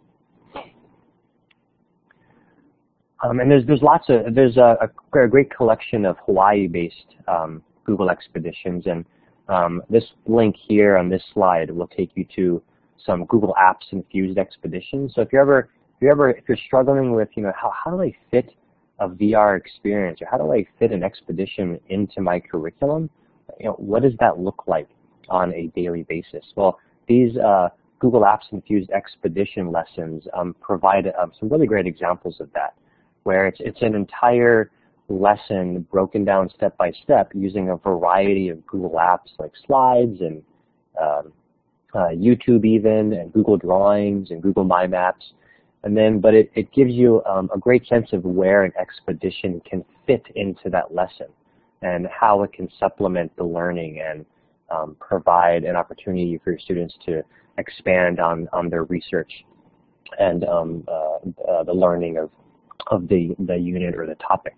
Um, and there's, there's lots of, there's a, a great collection of Hawaii-based um, Google Expeditions. And um, this link here on this slide will take you to some Google Apps infused expeditions. So if you're ever, if you're ever, if you're struggling with, you know, how, how do I fit a V R experience, or how do I fit an expedition into my curriculum? You know, what does that look like on a daily basis? Well, these uh, Google Apps infused expedition lessons um, provide um, some really great examples of that, where it's it's an entire lesson broken down step by step using a variety of Google apps like Slides and um, uh, YouTube even, and Google Drawings and Google My Maps. And then, but it, it gives you um, a great sense of where an expedition can fit into that lesson and how it can supplement the learning and um, provide an opportunity for your students to expand on, on their research and um, uh, uh, the learning of, of the, the unit or the topic.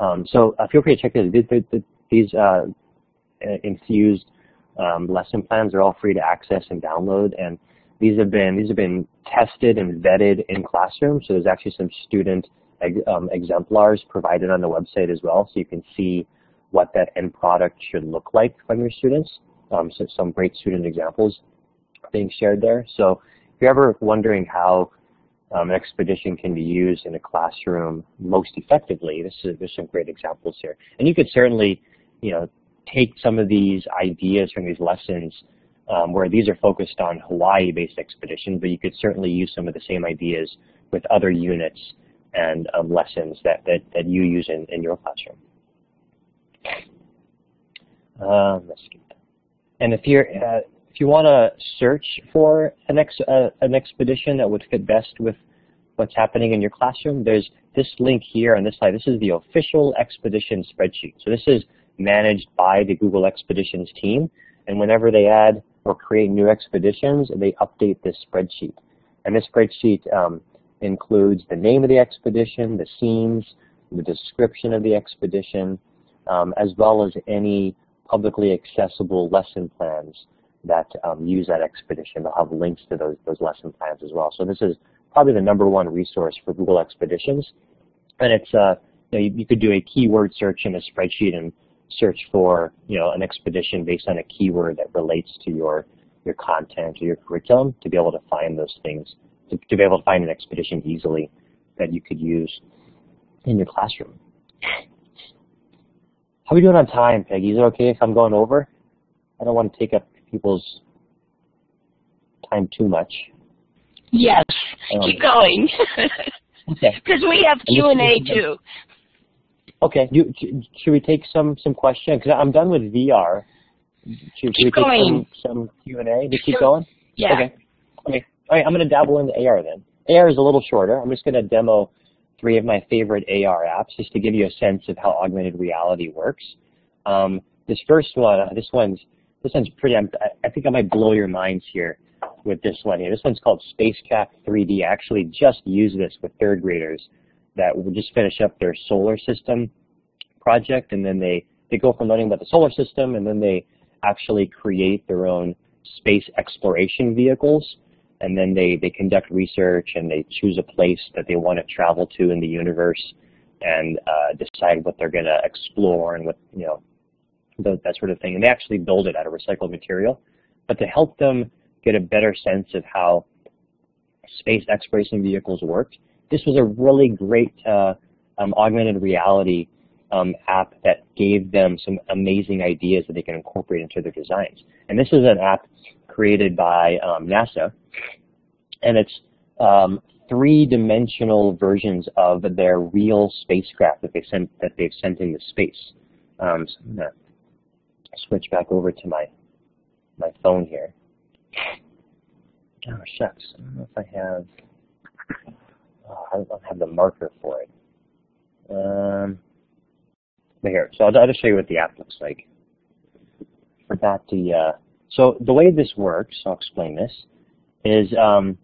Um, so uh, feel free to check these, these uh, infused um, lesson plans are all free to access and download. And These have been these have been tested and vetted in classrooms, so there's actually some student um, exemplars provided on the website as well, so you can see what that end product should look like from your students. Um, so some great student examples being shared there. So if you're ever wondering how um, an expedition can be used in a classroom most effectively, this is there's some great examples here, and you could certainly, you know, take some of these ideas from these lessons. Um, where these are focused on Hawaii-based expeditions, but you could certainly use some of the same ideas with other units and um, lessons that, that, that you use in, in your classroom. Um, let's skip that. And if, you're, uh, if you want to search for an, ex uh, an expedition that would fit best with what's happening in your classroom, there's this link here on this slide. This is the official expedition spreadsheet. So this is managed by the Google Expeditions team, and whenever they add or create new expeditions, they update this spreadsheet. And this spreadsheet um, includes the name of the expedition, the scenes, the description of the expedition, um, as well as any publicly accessible lesson plans that um, use that expedition. They'll have links to those, those lesson plans as well. So this is probably the number one resource for Google Expeditions. And it's, uh, you know, you, you could do a keyword search in a spreadsheet and search for, you know, an expedition based on a keyword that relates to your your content or your curriculum to be able to find those things, to, to be able to find an expedition easily that you could use in your classroom. How are we doing on time, Peggy? Is it okay if I'm going over? I don't want to take up people's time too much. Yes, um, keep going. Okay. Because we have Q and A too. Okay, you, should we take some some questions? Because I'm done with V R. Should, keep should we going. Take some, some Q and A? Just keep going? Yeah. Okay. Okay. All right, I'm going to dabble into A R then. A R is a little shorter. I'm just going to demo three of my favorite A R apps just to give you a sense of how augmented reality works. Um, this first one, this one's This one's pretty, I'm, I think I might blow your minds here with this one here. This one's called Spacecraft three D. I actually just used this with third graders that will just finish up their solar system project, and then they, they go from learning about the solar system, and then they actually create their own space exploration vehicles, and then they, they conduct research and they choose a place that they want to travel to in the universe and uh, decide what they're going to explore and what, you know, the, that sort of thing. And they actually build it out of recycled material. But to help them get a better sense of how space exploration vehicles worked, this was a really great uh, um, augmented reality um, app that gave them some amazing ideas that they can incorporate into their designs. And this is an app created by um, NASA, and it's um, three-dimensional versions of their real spacecraft that they sent that they've sent into space. Um, so I'm gonna switch back over to my my phone here. Oh shucks, I don't know if I have. Oh, I don't have the marker for it. Um, but here, so I'll, I'll just show you what the app looks like. Forgot the. Uh, so the way this works, I'll explain this. Is um,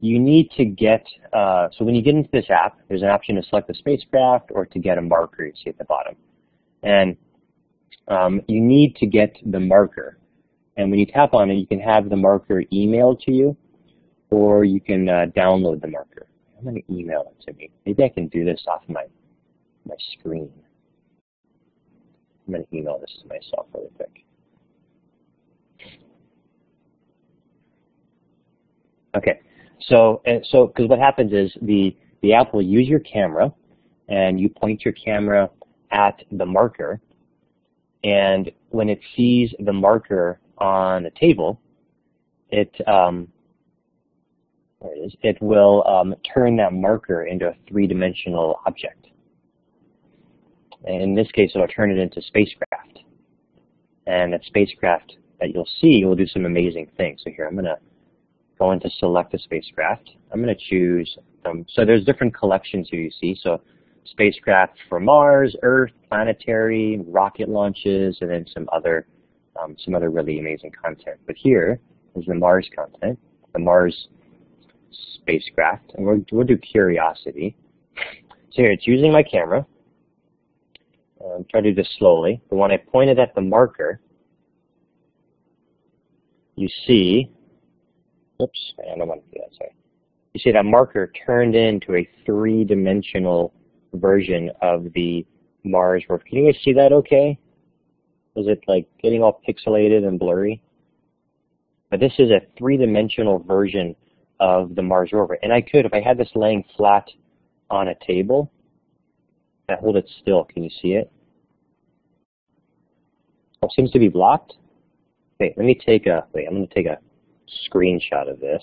you need to get, uh, so when you get into this app, there's an option to select a spacecraft or to get a marker, you see at the bottom. And um, you need to get the marker. And when you tap on it, you can have the marker emailed to you, or you can uh, download the marker. I'm going to email it to me. Maybe I can do this off my, my screen. I'm going to email this to myself really quick. Okay, so so because what happens is the the app will use your camera, and you point your camera at the marker, and when it sees the marker on a table, it um, there it is. It will um, turn that marker into a three-dimensional object. And in this case, it'll turn it into spacecraft, and that spacecraft that you'll see will do some amazing things. So here, I'm gonna go into select a spacecraft. I'm going to choose, um, so there's different collections here you see, so spacecraft for Mars, Earth, planetary, rocket launches, and then some other um, some other really amazing content. But here is the Mars content, the Mars spacecraft, and we'll, we'll do Curiosity. So here, it's using my camera. I'm trying to do this slowly, but when I pointed at the marker, you see, oops, I don't want to do that, sorry. You see that marker turned into a three-dimensional version of the Mars rover. Can you guys see that okay? Is it like getting all pixelated and blurry? But this is a three-dimensional version of the Mars rover. And I could, if I had this laying flat on a table, if I hold it still, can you see it? Oh, it seems to be blocked. Wait, let me take a, wait, I'm going to take a screenshot of this.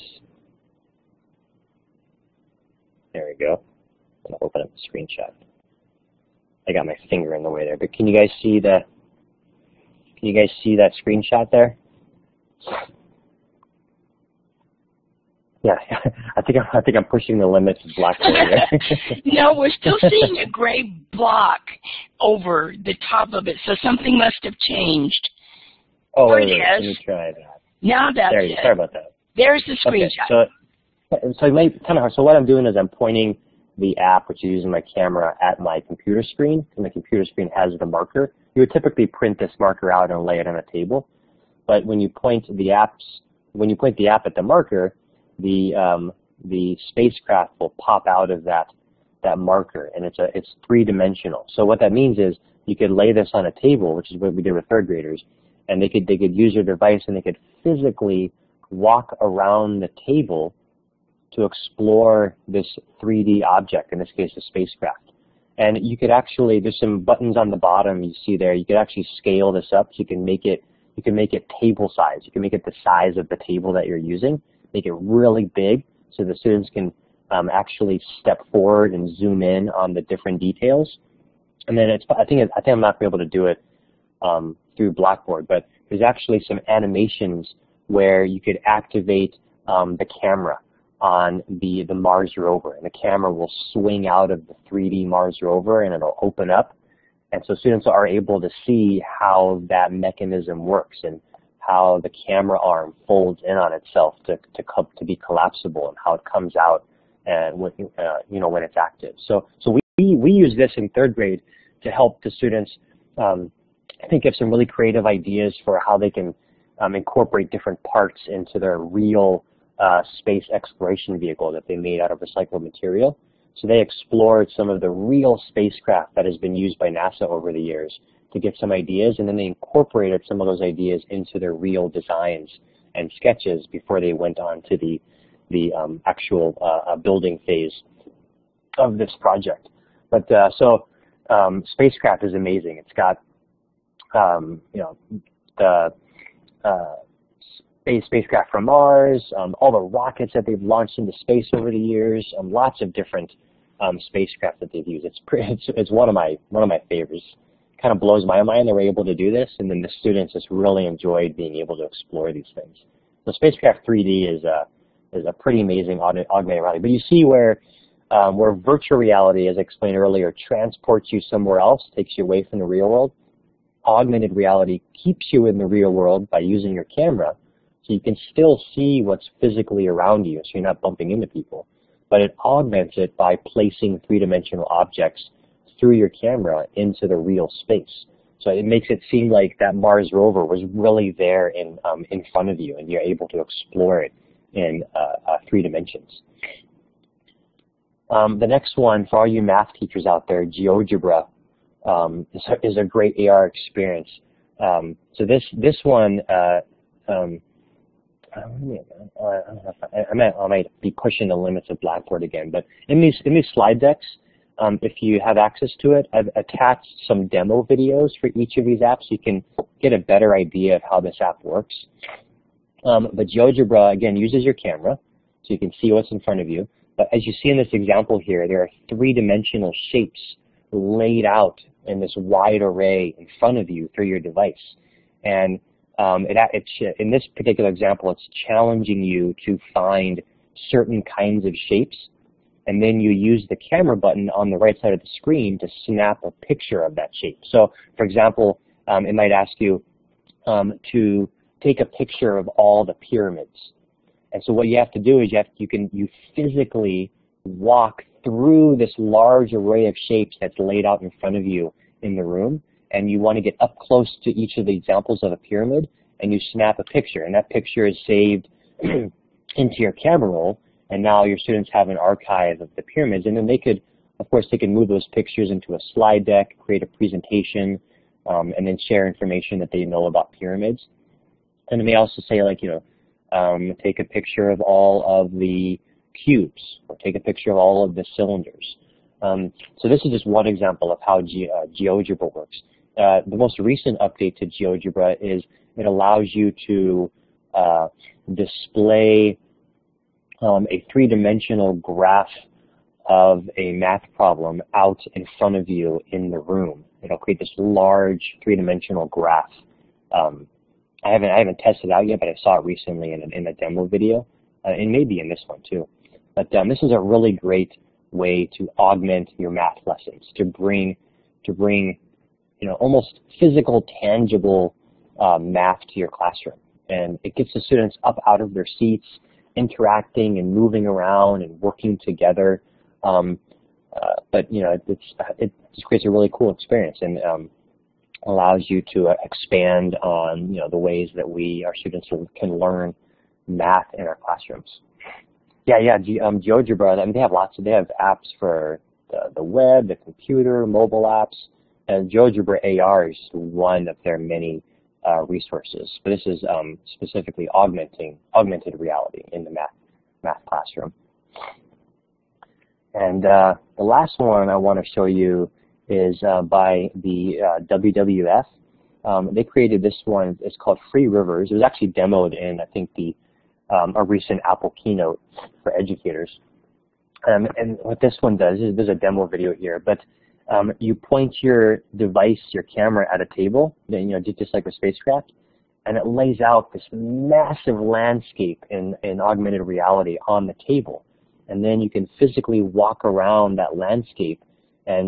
There we go. I'm going to open up the screenshot. I got my finger in the way there, but can you guys see the, can you guys see that screenshot there? Yeah, I think I'm, I think I'm pushing the limits of Blackboard there. No, we're still seeing a gray block over the top of it, so something must have changed. Oh, there it is. Let me try that. Now that's there you it. Sorry about that. There's the screenshot. Okay, so, so, it may, kind of hard. So what I'm doing is I'm pointing the app, which is using my camera, at my computer screen, and the computer screen has the marker. You would typically print this marker out and lay it on a table, but when you point the apps, when you point the app at the marker, the um, the spacecraft will pop out of that that marker, and it's a it's three dimensional. So what that means is you could lay this on a table, which is what we did with third graders. And they could they could use your device and they could physically walk around the table to explore this three D object, in this case a spacecraft. And you could actually, there's some buttons on the bottom you see there. You could actually scale this up, so you can make it you can make it table size. You can make it the size of the table that you're using. Make it really big so the students can um, actually step forward and zoom in on the different details. And then it's I think it, I think I'm not gonna be able to do it um, through Blackboard, but there's actually some animations where you could activate um, the camera on the, the Mars rover, and the camera will swing out of the three D Mars rover and it'll open up, And so students are able to see how that mechanism works and how the camera arm folds in on itself to to, co to be collapsible and how it comes out and when, uh, you know when it's active. So so we we use this in third grade to help the students. Um, I think give some really creative ideas for how they can um, incorporate different parts into their real uh, space exploration vehicle that they made out of recycled material. So they explored some of the real spacecraft that has been used by NASA over the years to get some ideas, and then they incorporated some of those ideas into their real designs and sketches before they went on to the, the um, actual uh, building phase of this project. But uh, so um, spacecraft is amazing. It's got um, you know, the uh, space, spacecraft from Mars, um, all the rockets that they've launched into space over the years, um, lots of different um, spacecraft that they've used. It's, pretty, it's, it's one of my, one of my favorites. Kind of blows my mind they were able to do this, and then the students just really enjoyed being able to explore these things. So Spacecraft three D is a is a pretty amazing augmented reality. But you see where um, where virtual reality, as I explained earlier, transports you somewhere else, takes you away from the real world. Augmented reality keeps you in the real world by using your camera, so you can still see what's physically around you, so you're not bumping into people. But it augments it by placing three-dimensional objects through your camera into the real space. So it makes it seem like that Mars rover was really there in, um, in front of you, and you're able to explore it in uh, uh, three dimensions. Um, the next one, for all you math teachers out there, GeoGebra um, is, a, is a great A R experience. Um, so this, this one, uh, um, I might, I might be pushing the limits of Blackboard again, but in these, in these slide decks, Um, if you have access to it, I've attached some demo videos for each of these apps so you can get a better idea of how this app works. Um, but GeoGebra, again, uses your camera so you can see what's in front of you. But as you see in this example here, there are three-dimensional shapes laid out in this wide array in front of you through your device. And um, it, it, in this particular example, it's challenging you to find certain kinds of shapes, and then you use the camera button on the right side of the screen to snap a picture of that shape. So, for example, um, it might ask you um, to take a picture of all the pyramids. And so what you have to do is you, have, you can you physically walk through this large array of shapes that's laid out in front of you in the room, and you want to get up close to each of the examples of a pyramid, and you snap a picture. And that picture is saved into your camera roll, and now your students have an archive of the pyramids, and then they could, of course, they can move those pictures into a slide deck, create a presentation, um, and then share information that they know about pyramids. And it may also say, like, you know, um, take a picture of all of the cubes, or take a picture of all of the cylinders. Um, so this is just one example of how Ge uh, GeoGebra works. Uh, the most recent update to GeoGebra is it allows you to uh, display Um, a three-dimensional graph of a math problem out in front of you in the room. It'll create this large three-dimensional graph. Um, I haven't I haven't tested it out yet, but I saw it recently in a, in a demo video, uh, and maybe in this one too. But um, this is a really great way to augment your math lessons, to bring to bring you know almost physical, tangible uh, math to your classroom, and it gets the students up out of their seats, interacting and moving around and working together, um, uh, but you know it, it's, it just creates a really cool experience, and um, allows you to uh, expand on you know the ways that we our students can learn math in our classrooms. Yeah, yeah, G um, GeoGebra. I mean, they have lots of they have apps for the, the web, the computer, mobile apps, and GeoGebra A R is one of their many Uh, resources, but this is um, specifically augmenting augmented reality in the math math classroom. And uh, the last one I want to show you is uh, by the uh, W W F. Um, they created this one. It's called Free Rivers. It was actually demoed in I think the um, a recent Apple keynote for educators. Um, and what this one does is there's a demo video here, but Um, you point your device, your camera, at a table, you know, just like a spacecraft, and it lays out this massive landscape in, in augmented reality on the table. And then you can physically walk around that landscape and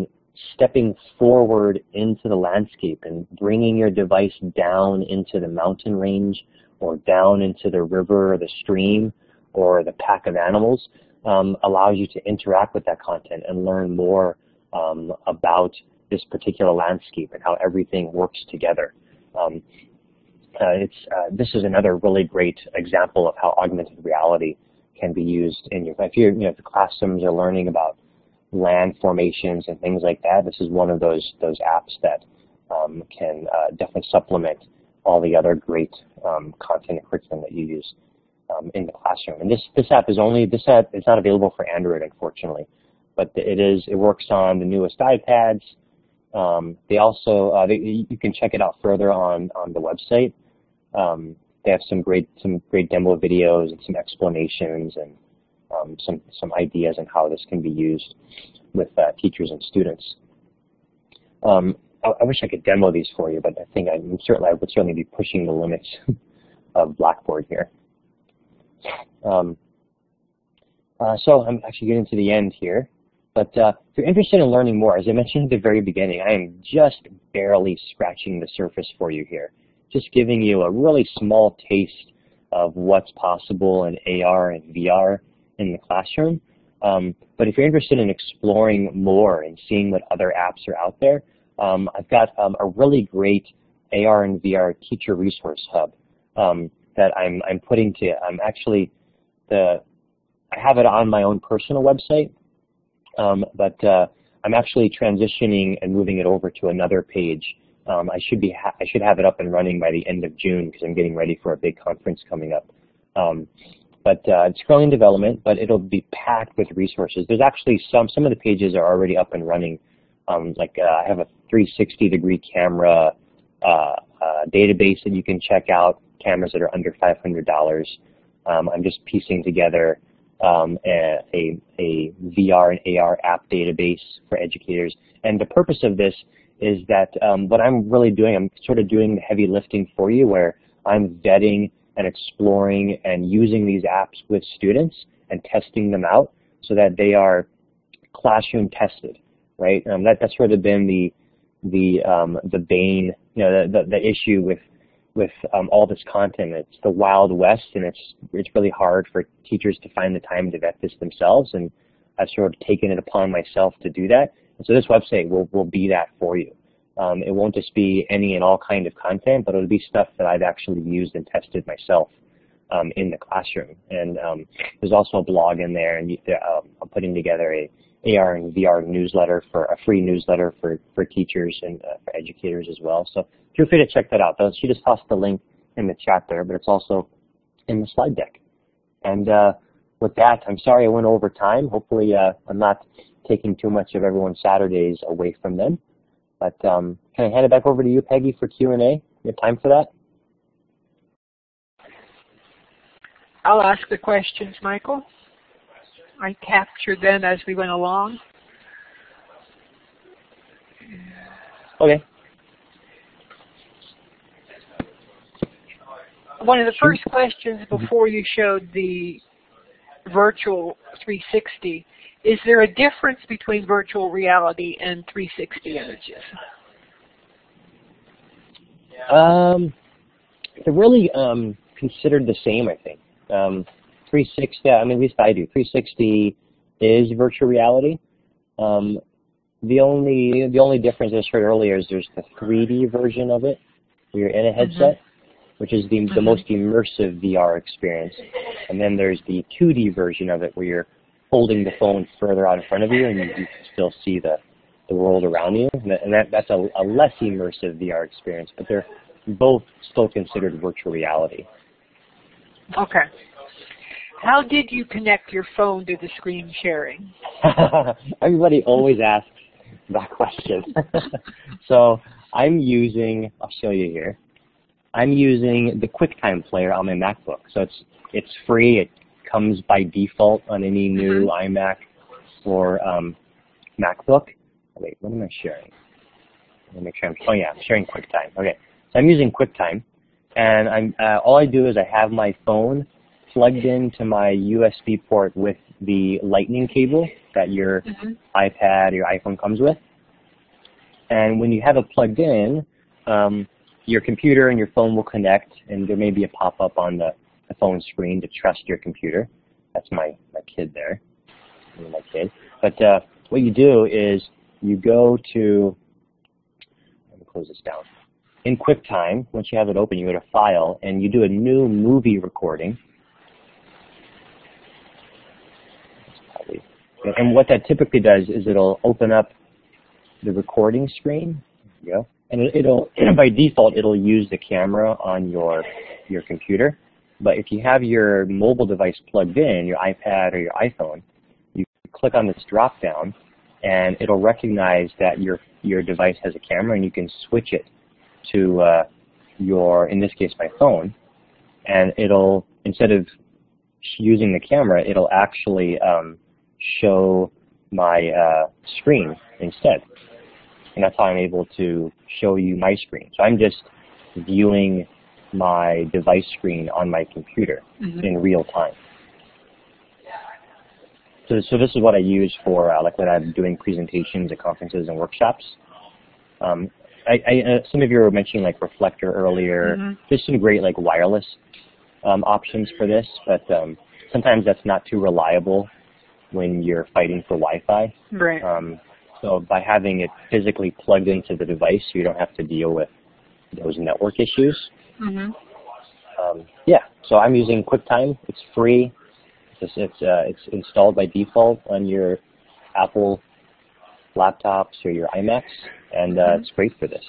stepping forward into the landscape and bringing your device down into the mountain range or down into the river or the stream or the pack of animals um, allows you to interact with that content and learn more um, about this particular landscape and how everything works together. Um, uh, it's, uh, this is another really great example of how augmented reality can be used in your, if you're, you know, if the classrooms are learning about land formations and things like that, this is one of those those apps that um, can uh, definitely supplement all the other great um, content and curriculum that you use um, in the classroom. And this this app is only this app is not available for Android, unfortunately, but it is it works on the newest iPads. Um, they also uh, they, you can check it out further on on the website. Um, they have some great some great demo videos and some explanations and Um, some, some ideas on how this can be used with uh, teachers and students. Um, I, I wish I could demo these for you, but I think I'm certainly, I would certainly be pushing the limits of Blackboard here. Um, uh, so I'm actually getting to the end here, but uh, if you're interested in learning more, as I mentioned at the very beginning, I am just barely scratching the surface for you here, just giving you a really small taste of what's possible in A R and V R. In the classroom, um, but if you're interested in exploring more and seeing what other apps are out there, um, I've got um, a really great A R and V R teacher resource hub um, that I'm I'm putting to. I'm actually the I have it on my own personal website, um, but uh, I'm actually transitioning and moving it over to another page. Um, I should be ha I should have it up and running by the end of June because I'm getting ready for a big conference coming up. Um, But uh, it's currently in development, but it'll be packed with resources. There's actually some, some of the pages are already up and running. Um, like uh, I have a three sixty degree camera uh, uh, database that you can check out, cameras that are under five hundred dollars. Um, I'm just piecing together um, a, a V R and A R app database for educators. And the purpose of this is that um, what I'm really doing, I'm sort of doing the heavy lifting for you where I'm vetting and exploring and using these apps with students and testing them out so that they are classroom tested, right? Um, that, that's sort of been the the um, the bane, you know, the, the, the issue with with um, all this content. It's the Wild West, and it's it's really hard for teachers to find the time to vet this themselves. And I've sort of taken it upon myself to do that. And so this website will will be that for you. Um, it won't just be any and all kind of content, but it'll be stuff that I've actually used and tested myself um, in the classroom. And um, there's also a blog in there, and uh, I'm putting together a A R and V R newsletter for a free newsletter for for teachers and uh, for educators as well. So feel free to check that out. She just tossed the link in the chat there, but it's also in the slide deck. And uh, with that, I'm sorry I went over time. Hopefully, uh, I'm not taking too much of everyone's Saturdays away from them. But um, can I hand it back over to you, Peggy, for Q and A? You have time for that? I'll ask the questions, Michael. I captured them as we went along. Okay. One of the first questions before you showed the virtual three sixty. Is there a difference between virtual reality and three sixty images? Um, they're really um, considered the same, I think. Um, three sixty, I mean, at least I do. three sixty is virtual reality. Um, the only the only difference, as I heard earlier, is there's the three D version of it, where you're in a headset, mm-hmm. which is the, mm-hmm. the most immersive V R experience. And then there's the two D version of it, where you're holding the phone further out in front of you, and you can still see the, the world around you. And that, that's a, a less immersive V R experience, but they're both still considered virtual reality. Okay. How did you connect your phone to the screen sharing? Everybody always asks that question. So I'm using, I'll show you here, I'm using the QuickTime player on my MacBook. So it's, it's free. It, comes by default on any new iMac or um, MacBook. Wait, what am I sharing? Let me make sure I'm. Oh yeah, I'm sharing QuickTime. Okay, so I'm using QuickTime, and I'm uh, all I do is I have my phone plugged into my U S B port with the Lightning cable that your mm-hmm. iPad, your iPhone comes with, And when you have it plugged in, um, your computer and your phone will connect, and there may be a pop-up on the, the phone screen to trust your computer. That's my, my kid there, I mean my kid. But uh, what you do is you go to, let me close this down. In QuickTime, once you have it open, you go to File, and you do a new movie recording. And what that typically does is it'll open up the recording screen. There you go. And it'll, by default, it'll use the camera on your your computer. But if you have your mobile device plugged in, your iPad or your iPhone, you click on this drop down, and it'll recognize that your your device has a camera, and you can switch it to uh, your, in this case, my phone. And it'll, instead of using the camera, it'll actually um, show my uh, screen instead. And that's how I'm able to show you my screen. So I'm just viewing my device screen on my computer mm-hmm. in real time. So, so this is what I use for uh, like when I'm doing presentations at conferences and workshops. Um, I, I, uh, some of you were mentioning like Reflector earlier. Mm-hmm. There's some great like wireless um, options for this, but um, sometimes that's not too reliable when you're fighting for Wi-Fi. Right. Um, So by having it physically plugged into the device, you don't have to deal with those network issues. Mm-hmm. um, yeah, so I'm using QuickTime. It's free. It's, it's, uh, it's installed by default on your Apple laptops or your iMacs, and uh, mm-hmm. it's great for this.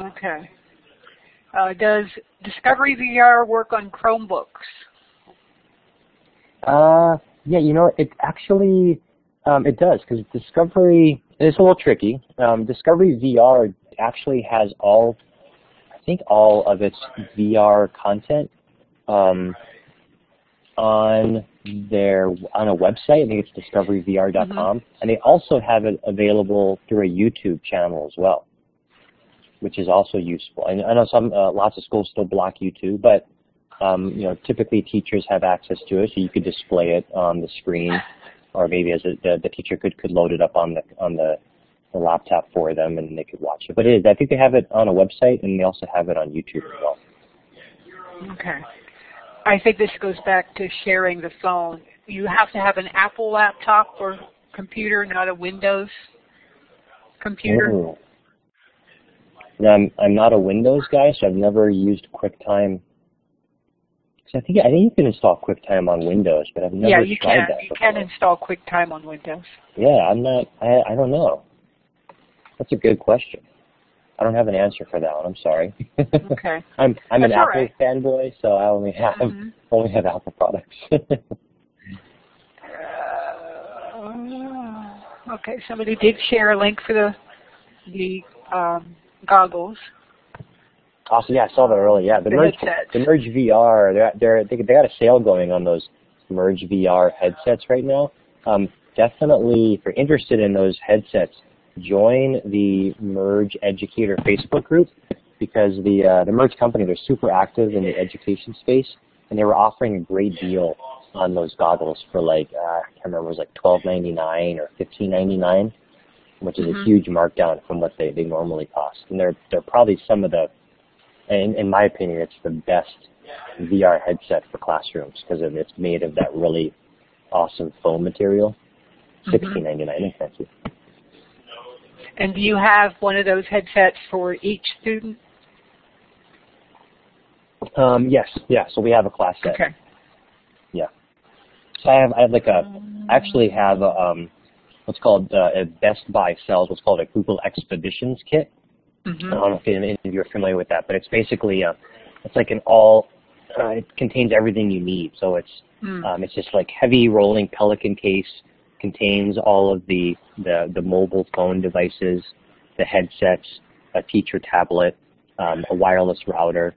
Okay. Uh, does Discovery V R work on Chromebooks? Uh, yeah, you know, it actually... Um, it does, because Discovery, it's a little tricky. Um, Discovery V R actually has all, I think all of its V R content um, on their, on a website. I think it's discovery V R dot com. Mm-hmm. And they also have it available through a YouTube channel as well, which is also useful. And I know some, uh, lots of schools still block YouTube, but um, you know, typically teachers have access to it, so you could display it on the screen. Or maybe as a, the, the teacher could, could load it up on the on the, the laptop for them, and they could watch it. But it is, I think they have it on a website, and they also have it on YouTube as well. Okay. I think this goes back to sharing the phone. You have to have an Apple laptop or computer, not a Windows computer. Mm. Now, I'm, I'm not a Windows guy, so I've never used QuickTime. I think, I think you can install QuickTime on Windows, but I've never yeah, tried can. that before. Yeah, you can install QuickTime on Windows. Yeah, I'm not, I, I don't know. That's a good question. I don't have an answer for that one, I'm sorry. Okay. I'm, I'm That's an Apple right. fanboy, so I only have, mm-hmm. only have Apple products. uh, okay, somebody did share a link for the, the um, goggles. Awesome. Yeah, I saw that earlier. Yeah, the Merge, the Merge V R. They're, they're, they they got a sale going on those Merge V R headsets right now. Um, definitely, if you're interested in those headsets, join the Merge Educator Facebook group, because the uh, the Merge company, they're super active in the education space, and they were offering a great deal on those goggles for like uh, I can't remember, it was like twelve ninety-nine or fifteen ninety-nine, which is mm-hmm. a huge markdown from what they, they normally cost, and they're they're probably some of the In, in my opinion, it's the best V R headset for classrooms because it's made of that really awesome foam material. sixteen ninety-nine, thank you. And do you have one of those headsets for each student? Um, yes, yeah. So we have a class set. Okay. Yeah. So I have, I have like a, I actually have a, um, what's called uh, a Best Buy sells what's called a Google Expeditions kit. Mm-hmm. I don't know if any of you are familiar with that, but it's basically uh, it's like an all. Uh, it contains everything you need. So it's mm. um, it's just like heavy rolling Pelican case, contains all of the the, the mobile phone devices, the headsets, a teacher tablet, um, a wireless router,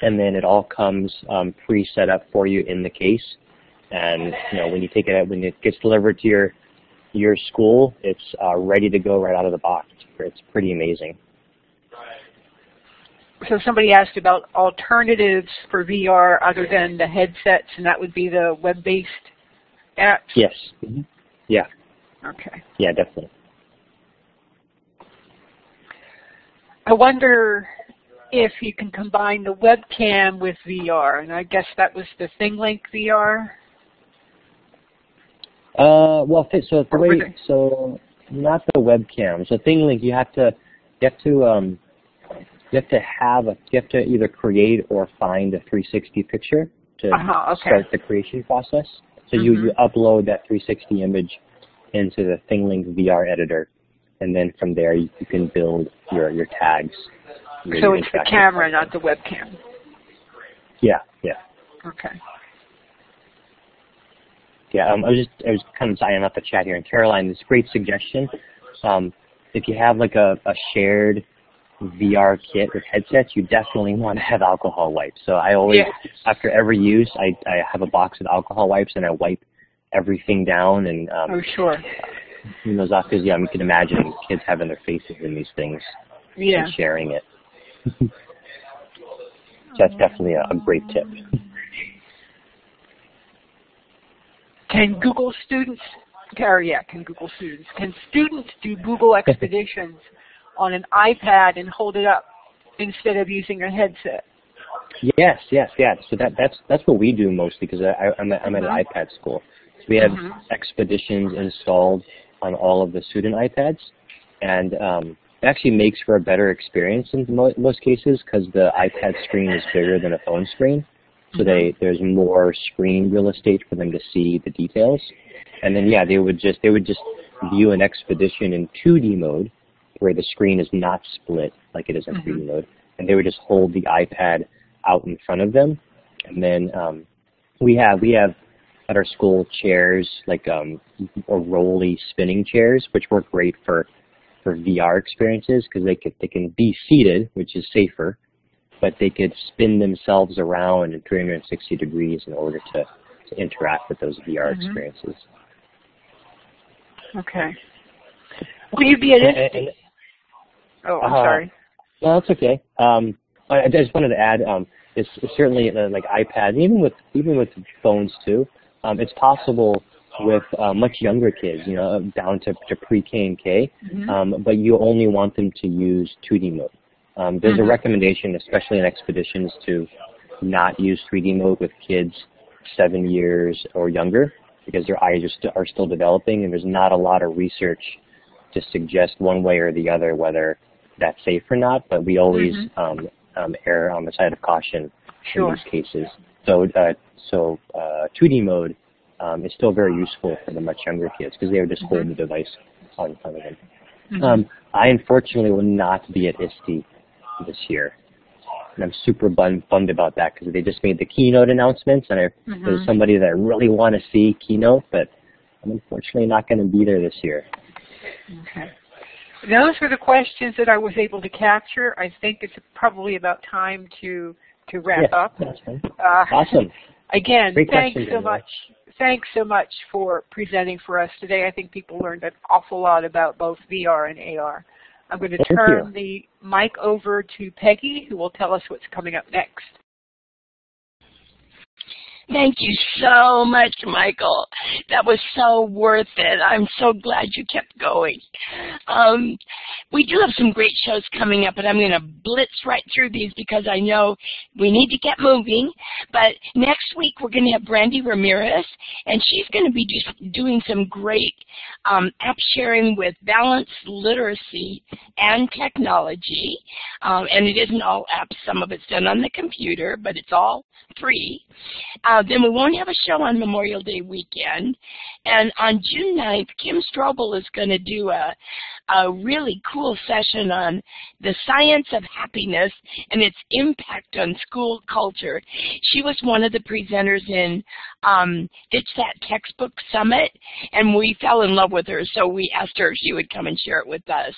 and then it all comes um, pre set up for you in the case. And you know when you take it out, when it gets delivered to your your school, it's uh, ready to go right out of the box. It's pretty amazing. So somebody asked about alternatives for V R other than the headsets, and that would be the web-based apps? Yes. Mm-hmm. Yeah. Okay. Yeah, definitely. I wonder if you can combine the webcam with V R, and I guess that was the ThingLink V R. Uh, well, so the way, so not the webcam. So ThingLink, you have to you have to um, you have to have a, you have to either create or find a three sixty picture to uh-huh, okay. start the creation process. So mm-hmm. you, you upload that three sixty image into the ThingLink V R editor, and then from there you, you can build your your tags. Your so it's the camera, not the webcam. Yeah. Yeah. Okay. Yeah, um, I was just I was kind of eyeing up the chat here, and Caroline, this great suggestion. Um, if you have like a, a shared V R kit with headsets, you definitely want to have alcohol wipes. So I always, yeah. after every use, I I have a box of alcohol wipes and I wipe everything down and. Um, oh sure. You know, because yeah, you can imagine kids having their faces in these things yeah. and sharing it. So that's definitely a, a great tip. Can Google students, or yeah, can Google students, can students do Google Expeditions on an iPad and hold it up instead of using a headset? Yes, yes, yeah. So that, that's that's what we do mostly because I'm, I'm at an iPad school. So we have mm-hmm. Expeditions installed on all of the student iPads, and um, it actually makes for a better experience in mo most cases because the iPad screen is bigger than a phone screen. So they, there's more screen real estate for them to see the details, and then yeah, they would just they would just view an expedition in two D mode, where the screen is not split like it is in mm-hmm. three D mode, and they would just hold the iPad out in front of them, and then um, we have we have at our school chairs like um, or rolly spinning chairs, which work great for for V R experiences because they could they can be seated, which is safer. But they could spin themselves around in three hundred sixty degrees in order to, to interact with those V R mm-hmm. experiences. Okay. Will you be at I S T E? Oh, I'm uh, sorry. No, that's okay. Um, I, I just wanted to add, um, it's, it's certainly uh, like iPad, even with even with phones too. Um, it's possible with uh, much younger kids, you know, down to, to pre-K and K. Mm-hmm. um, but you only want them to use two D mode. Um, there's a recommendation, especially in expeditions, to not use three D mode with kids seven years or younger because their eyes are, st are still developing, and there's not a lot of research to suggest one way or the other whether that's safe or not, but we always mm-hmm. um, um, err on the side of caution sure. in these cases. So, uh, so uh, two D mode um, is still very useful for the much younger kids because they would just mm-hmm. hold the device on in front of them. Mm-hmm. um, I unfortunately will not be at I S T E this year, and I'm super bummed, bummed about that because they just made the keynote announcements, and I, mm-hmm. there's somebody that I really want to see keynote, but I'm unfortunately not going to be there this year. Okay. Those were the questions that I was able to capture. I think it's probably about time to to wrap yeah, up. That's fine. Uh, awesome. Again, Great thanks question, so anyway. much. Thanks so much for presenting for us today. I think people learned an awful lot about both V R and A R. I'm going to Thank turn you. the mic over to Peggy, who will tell us what's coming up next. Thank you so much, Michael. That was so worth it. I'm so glad you kept going. Um, we do have some great shows coming up, but I'm going to blitz right through these because I know we need to get moving. But next week we're going to have Brandy Ramirez, and she's going to be just doing some great um, app sharing with balanced literacy and technology. Um, and it isn't all apps. Some of it's done on the computer, but it's all free. Um, Then we won't have a show on Memorial Day weekend. And on June ninth, Kim Strobel is going to do a, a really cool session on the science of happiness and its impact on school culture. She was one of the presenters in um, Ditch That Textbook Summit, and we fell in love with her, so we asked her if she would come and share it with us.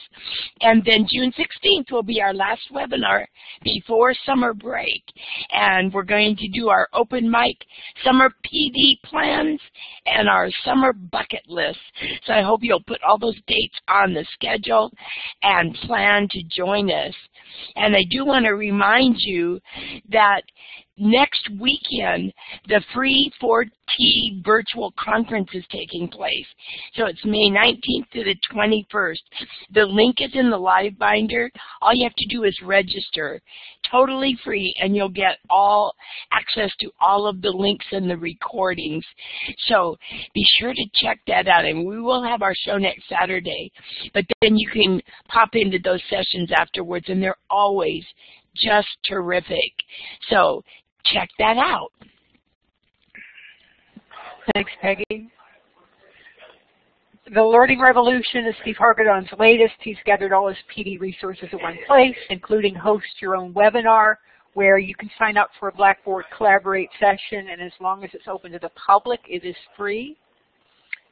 And then June sixteenth will be our last webinar before summer break, and we're going to do our open mic summer P D plans and our summer bucket list. So I hope you'll put all those dates on the schedule and plan to join us. And I do want to remind you that Next weekend, the free four T virtual conference is taking place. So it's May nineteenth to the twenty-first. The link is in the live binder. All you have to do is register. Totally free, and you'll get all access to all of the links and the recordings. So be sure to check that out. And we will have our show next Saturday. But then you can pop into those sessions afterwards, and they're always just terrific. So check that out. Thanks, Peggy. The Learning Revolution is Steve Hargadon's latest. He's gathered all his P D resources in one place, including host your own webinar, where you can sign up for a Blackboard Collaborate session, and as long as it's open to the public, it is free.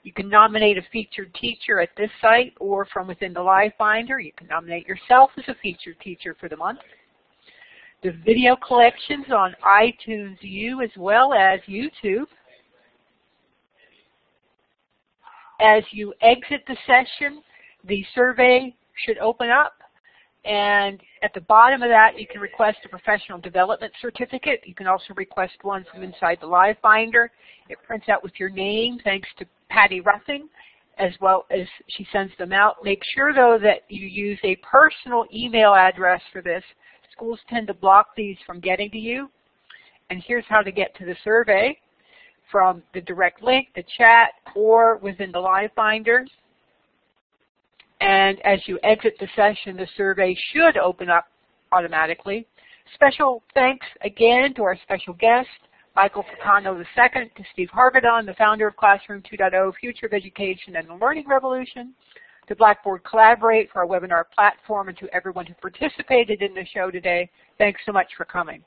You can nominate a featured teacher at this site or from within the live binder. You can nominate yourself as a featured teacher for the month. The video collections on iTunes U as well as YouTube. As you exit the session, the survey should open up, and at the bottom of that you can request a professional development certificate. You can also request one from inside the live binder. It prints out with your name, thanks to Patty Ruffing, as well as she sends them out. Make sure, though, that you use a personal email address for this. Schools tend to block these from getting to you. And here's how to get to the survey: from the direct link, the chat, or within the live binder. And as you exit the session, the survey should open up automatically. Special thanks again to our special guest, Michael Fricano the second, to Steve Hargadon, the founder of Classroom two point oh, Future of Education, and the Learning Revolution, to Blackboard Collaborate for our webinar platform, and to everyone who participated in the show today. Thanks so much for coming.